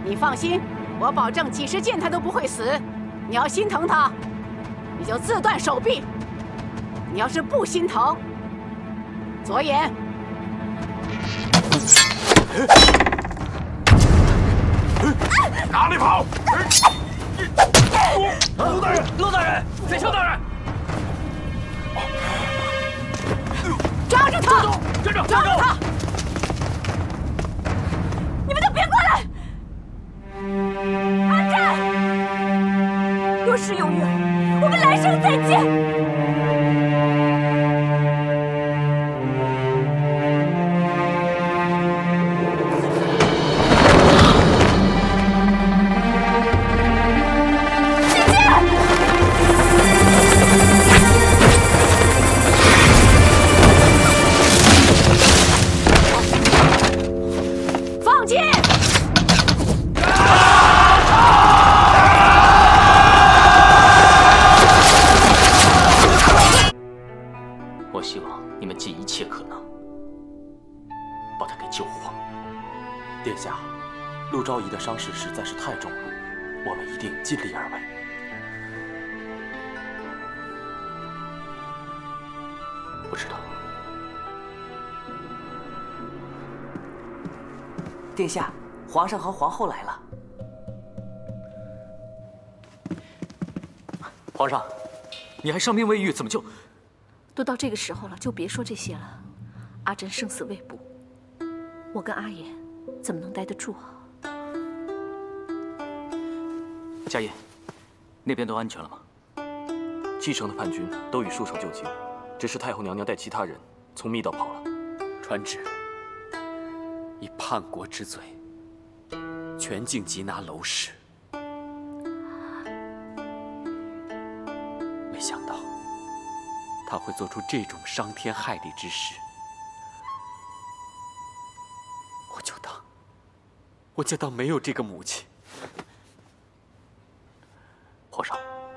你放心，我保证几十剑他都不会死。你要心疼他，你就自断手臂；你要是不心疼，左眼。哪里跑？陆大人，陆大人，宰相大人。 抓住他！站住！抓住他！你们都别过来！阿湛，若是有缘，我们来生再见。 伤势实在是太重了，我们一定尽力而为。我知道，殿下，皇上和皇后来了。皇上，你还伤兵未愈，怎么就……都到这个时候了，就别说这些了。阿珍生死未卜，我跟阿衍怎么能待得住啊？ 家业，那边都安全了吗？七成的叛军都已束手就擒，只是太后娘娘带其他人从密道跑了。传旨，以叛国之罪，全境缉拿娄氏。没想到他会做出这种伤天害理之事，我就当，我就当没有这个母亲。 皇上，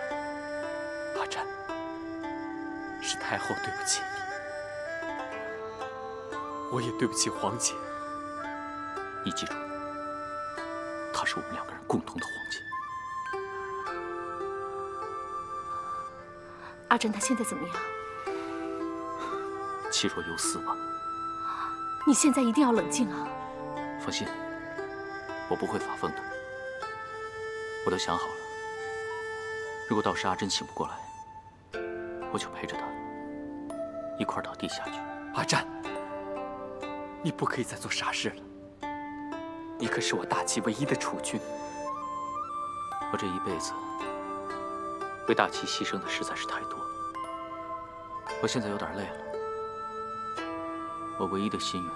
阿湛，是太后对不起你，我也对不起皇姐。你记住，她是我们两个人共同的皇姐。阿湛，她现在怎么样？气若游丝吧。你现在一定要冷静啊！放心，我不会发疯的。我都想好了。 如果到时阿珍醒不过来，我就陪着她一块倒地下去。阿湛，你不可以再做傻事了。你可是我大齐唯一的储君，我这一辈子为大齐牺牲的实在是太多。我现在有点累了，我唯一的心愿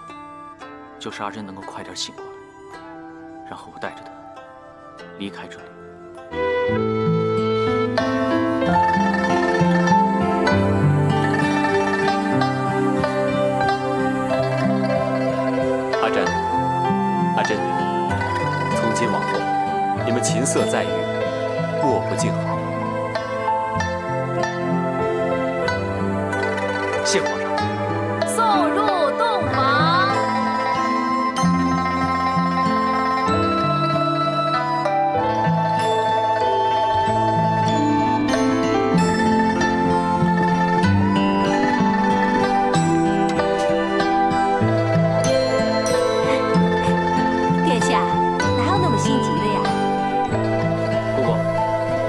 就是阿珍能够快点醒过来，然后我带着她离开这里。战，阿珍，从今往后，你们琴瑟在御，莫不静好。谢皇上。送入洞房。殿下，哪有那么心急的呀？公公，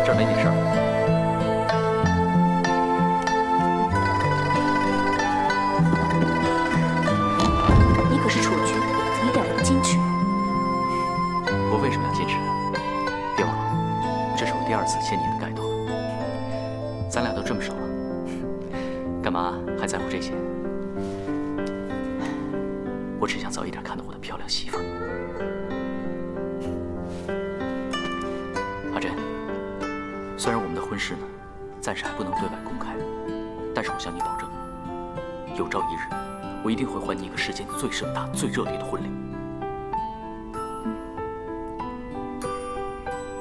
这儿没你事儿。 欠你的改头，咱俩都这么熟了，干嘛还在乎这些？我只想早一点看到我的漂亮媳妇儿。阿珍，虽然我们的婚事呢，暂时还不能对外公开，但是我向你保证，有朝一日，我一定会还你一个世间最盛大、最热烈的婚礼。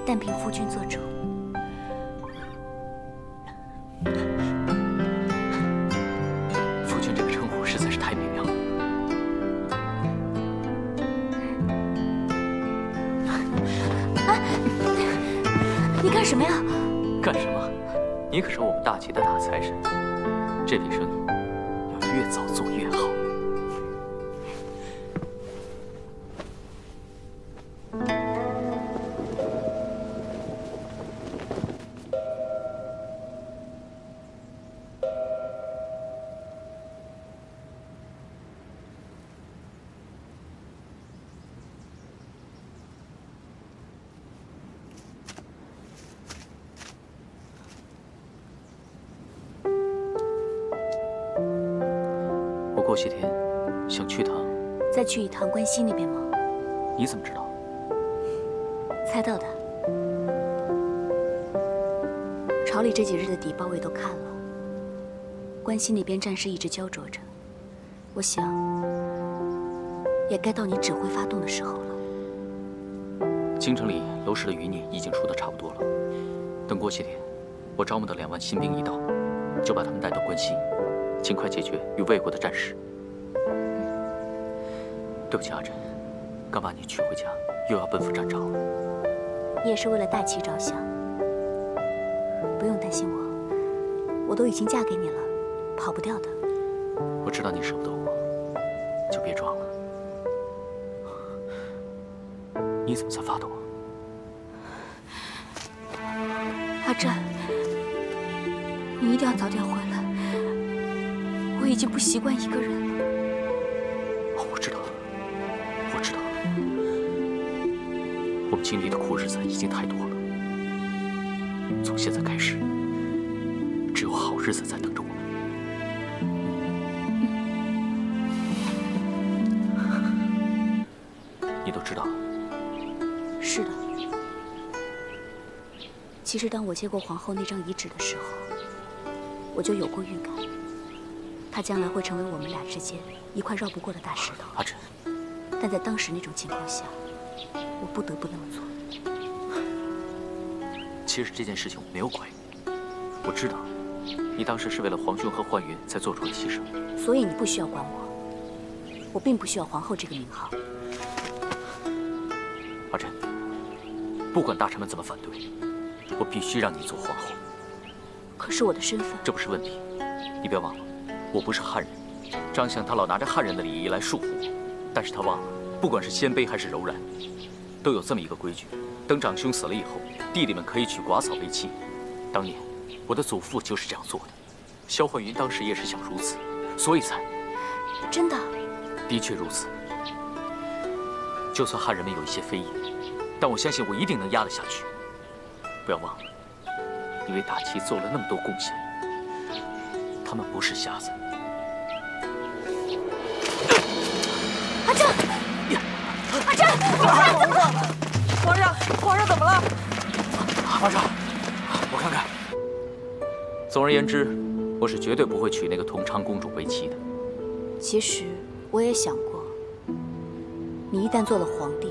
但凭夫君做主。 干什么呀？干什么？你可是我们大齐的大财神，这笔生意要越早做越好。过些天想去趟，再去一趟关西那边吗？你怎么知道？猜到的。朝里这几日的底报我也都看了，关西那边战事一直焦灼着，我想也该到你指挥发动的时候了。京城里楼市的余孽已经除得差不多了，等过些天我招募的两万新兵一到，就把他们带到关西。 尽快解决与魏国的战事。对不起，阿珍，刚把你娶回家，又要奔赴战场。你也是为了大齐着想，不用担心我，我都已经嫁给你了，跑不掉的。我知道你舍不得我，就别装了。你怎么在发抖啊？阿珍，你一定要早点回来。 我已经不习惯一个人了。我知道，我知道，我们经历的苦日子已经太多了。从现在开始，只有好日子在等着我们。 你都知道。是的。其实，当我接过皇后那张遗旨的时候，我就有过预感。 他将来会成为我们俩之间一块绕不过的大石头。阿珍，但在当时那种情况下，我不得不那么做。其实这件事情我没有怪你，我知道，你当时是为了皇兄和幻云才做出了牺牲。所以你不需要管我，我并不需要皇后这个名号。阿珍，不管大臣们怎么反对，我必须让你做皇后。可是我的身份……这不是问题，你别忘了。 我不是汉人，张相他老拿着汉人的礼仪来束缚我，但是他忘了，不管是鲜卑还是柔然，都有这么一个规矩：等长兄死了以后，弟弟们可以娶寡嫂为妻。当年我的祖父就是这样做的，萧焕云当时也是想如此，所以才……真的？的确如此。就算汉人们有一些非议，但我相信我一定能压得下去。不要忘了，你为大齐做了那么多贡献，他们不是瞎子。 阿珍，阿珍，皇上，皇上，皇上怎么了？皇上，我看看。总而言之，我是绝对不会娶那个同昌公主为妻的。其实我也想过，你一旦做了皇帝，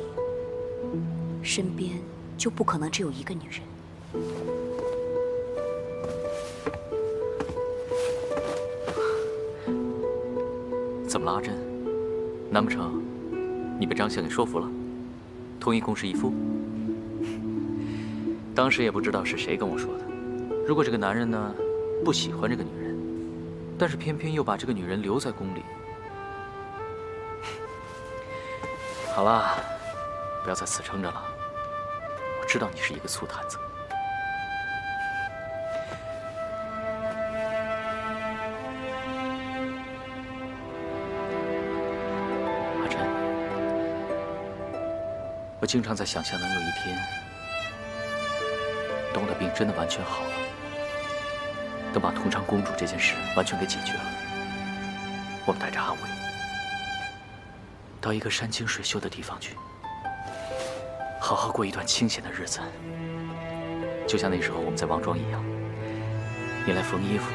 身边就不可能只有一个女人。 怎么了，阿珍？难不成你被张相给说服了，同意共侍一夫？当时也不知道是谁跟我说的。如果这个男人呢不喜欢这个女人，但是偏偏又把这个女人留在宫里，好了，不要在此撑着了。我知道你是一个醋坛子。 我经常在想象，能有一天，等我的病真的完全好了，等把同昌公主这件事完全给解决了，我们带着阿伟到一个山清水秀的地方去，好好过一段清闲的日子，就像那时候我们在王庄一样。你来缝衣服，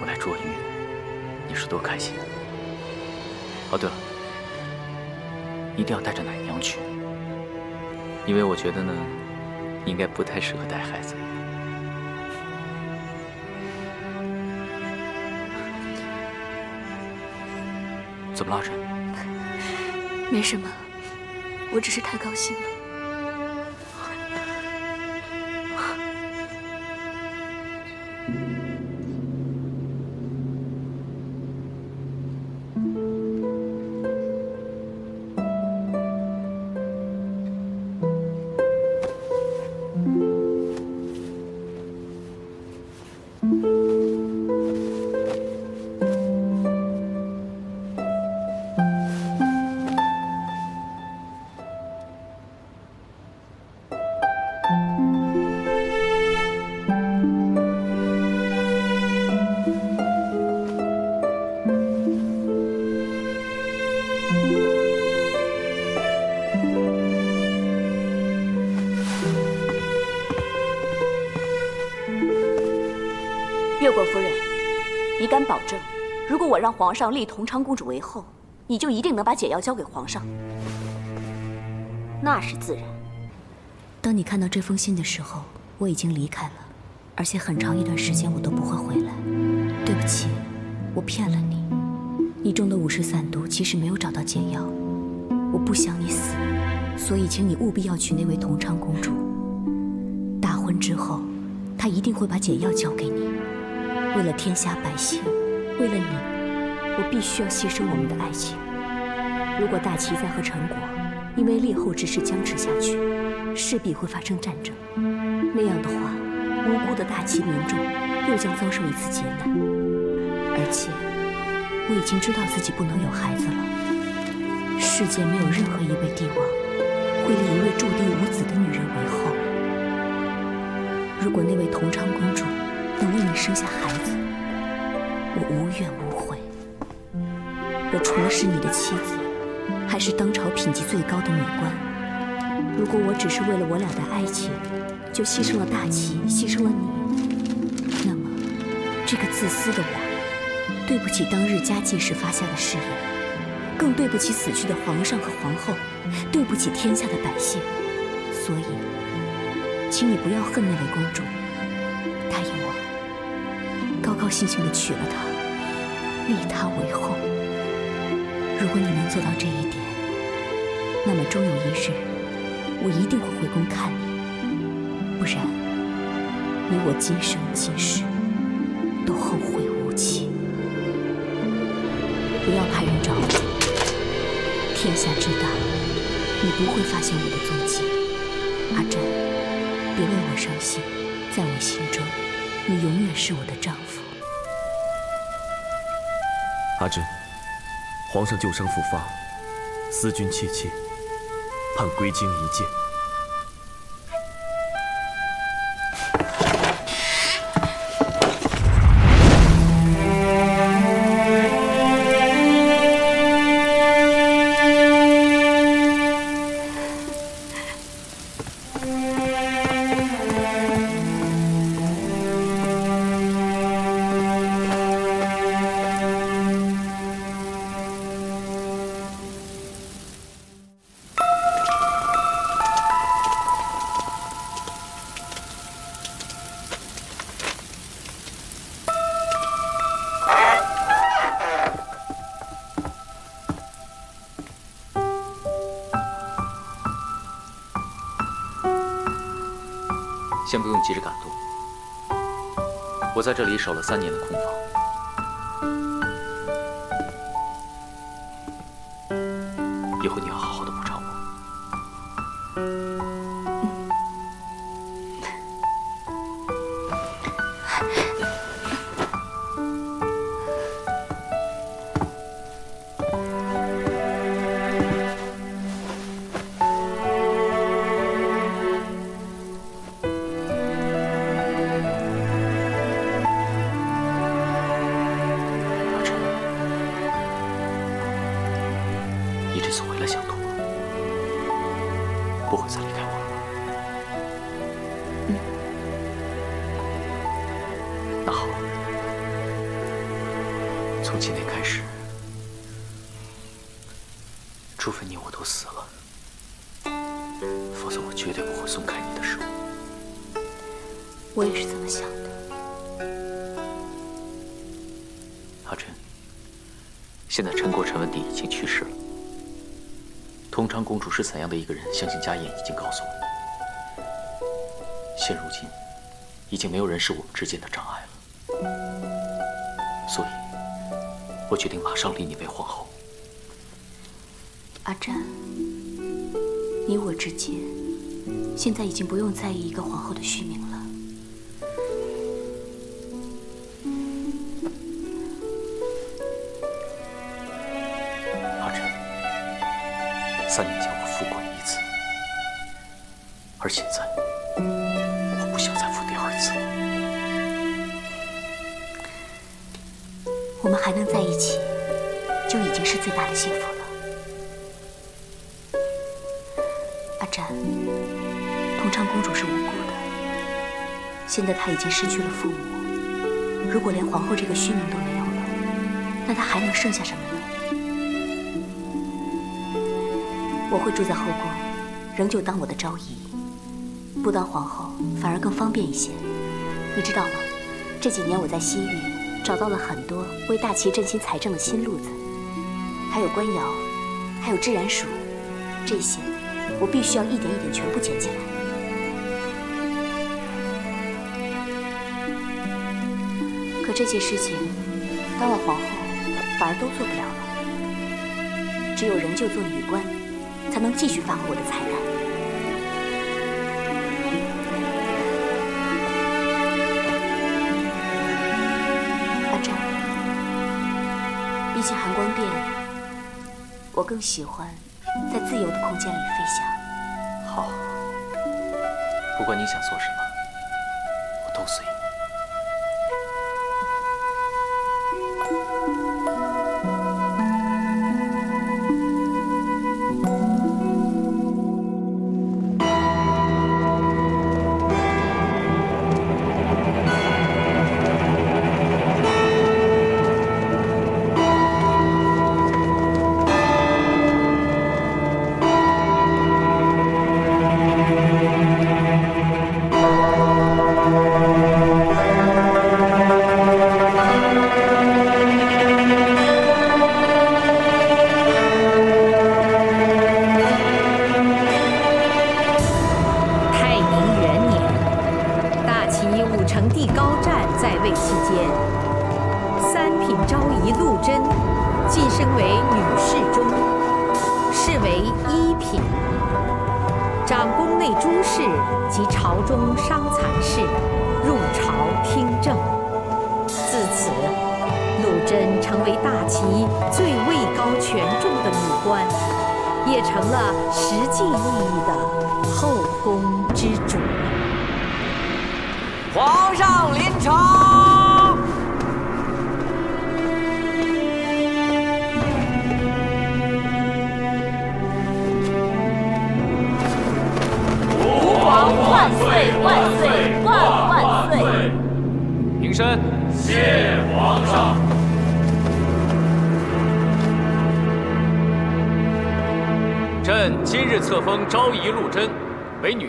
我来捉鱼，你说多开心啊！哦，对了，一定要带着奶娘去。 因为我觉得呢，你应该不太适合带孩子。怎么了，阿晨？没什么，我只是太高兴了。敢保证，如果我让皇上立同昌公主为后，你就一定能把解药交给皇上。那是自然。当你看到这封信的时候，我已经离开了，而且很长一段时间我都不会回来。对不起，我骗了你。你中的五十散毒其实没有找到解药，我不想你死，所以请你务必要娶那位同昌公主。大婚之后，她一定会把解药交给你。 为了天下百姓，为了你，我必须要牺牲我们的爱情。如果大齐在和陈国因为列后之事僵持下去，势必会发生战争。那样的话，无辜的大齐民众又将遭受一次劫难。而且，我已经知道自己不能有孩子了。世界没有任何一位帝王会立一位注定无子的女人为后。如果那位同昌公主， 能为你生下孩子，我无怨无悔。我除了是你的妻子，还是当朝品级最高的女官。如果我只是为了我俩的爱情，就牺牲了大齐，牺牲了你，那么这个自私的我，对不起当日嘉靖时发下的誓言，更对不起死去的皇上和皇后，对不起天下的百姓。所以，请你不要恨那位公主。 高高兴兴地娶了她，立她为后。如果你能做到这一点，那么终有一日，我一定会回宫看你。不然，你我今生今世都后会无期。不要派人找我，天下之大，你不会发现我的踪迹。阿珍，别为我伤心，在我心中，你永远是我的丈夫。 阿珍，皇上旧伤复发，思君切切，盼归京一见。先不用急着赶路。我在这里守了三年的空房。 以后你要好好的补偿我。阿晨，你这次回来想通。 不会再离开我了。嗯、那好，从今天开始，除非你我都死了，否则我绝对不会松开你的手。我也是这么想的。阿晨，现在陈国、陈文帝已经去世了。 同昌公主是怎样的一个人？相信家燕已经告诉我。现如今，已经没有人是我们之间的障碍了，所以，我决定马上立你为皇后。阿展，你我之间，现在已经不用在意一个皇后的虚名了。阿展。 三年前我负过你一次，而现在我不想再负第二次了。我们还能在一起，就已经是最大的幸福了。阿展，同昌公主是无辜的，现在她已经失去了父母，如果连皇后这个虚名都没有了，那她还能剩下什么呢？ 我会住在后宫，仍旧当我的昭仪，不当皇后反而更方便一些。你知道吗？这几年我在西域找到了很多为大齐振兴财政的新路子，还有官窑，还有织染署，这些我必须要一点一点全部捡起来。可这些事情，当了皇后反而都做不了了，只有仍旧做女官。 才能继续发挥我的才干。 阿展，比起函关殿，我更喜欢在自由的空间里飞翔。好，不管你想做什么，我都随你。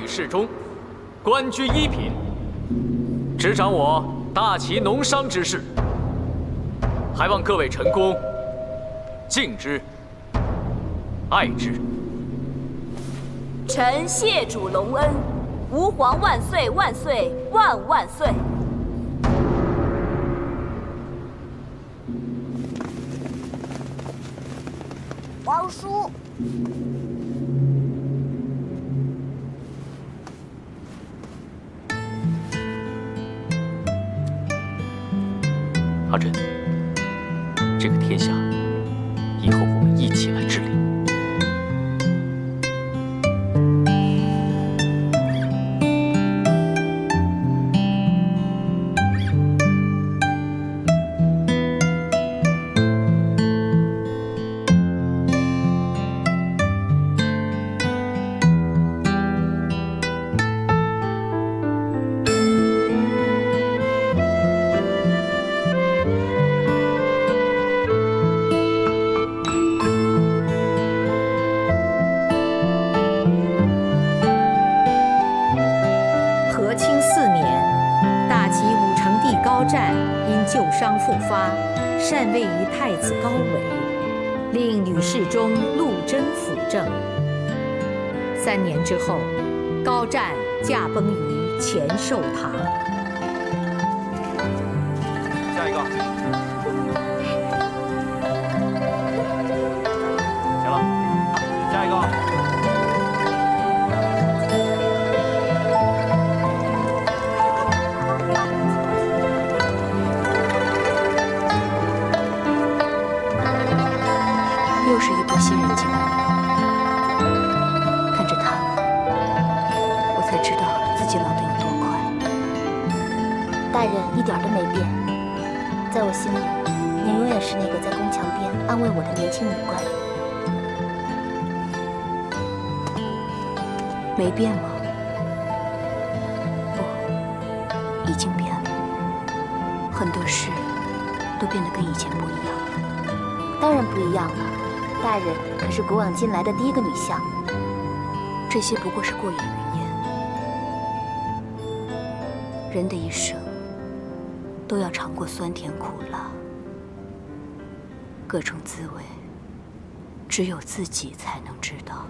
侍中，官居一品，执掌我大齐农商之事，还望各位臣工敬之、爱之。臣谢主隆恩，吾皇万岁万岁万万岁！皇叔。 阿珍，这个天下，以后我们一起来治理。禅位于太子高纬，令女侍中陆贞辅政。三年之后，高湛驾崩于前寿堂。下一个，行了，下一个。 安慰我的年轻女官，没变吗？不，已经变了，很多事都变得跟以前不一样。当然不一样了，大人可是古往今来的第一个女相。这些不过是过眼云烟，人的一生都要尝过酸甜苦辣。 各种滋味，只有自己才能知道。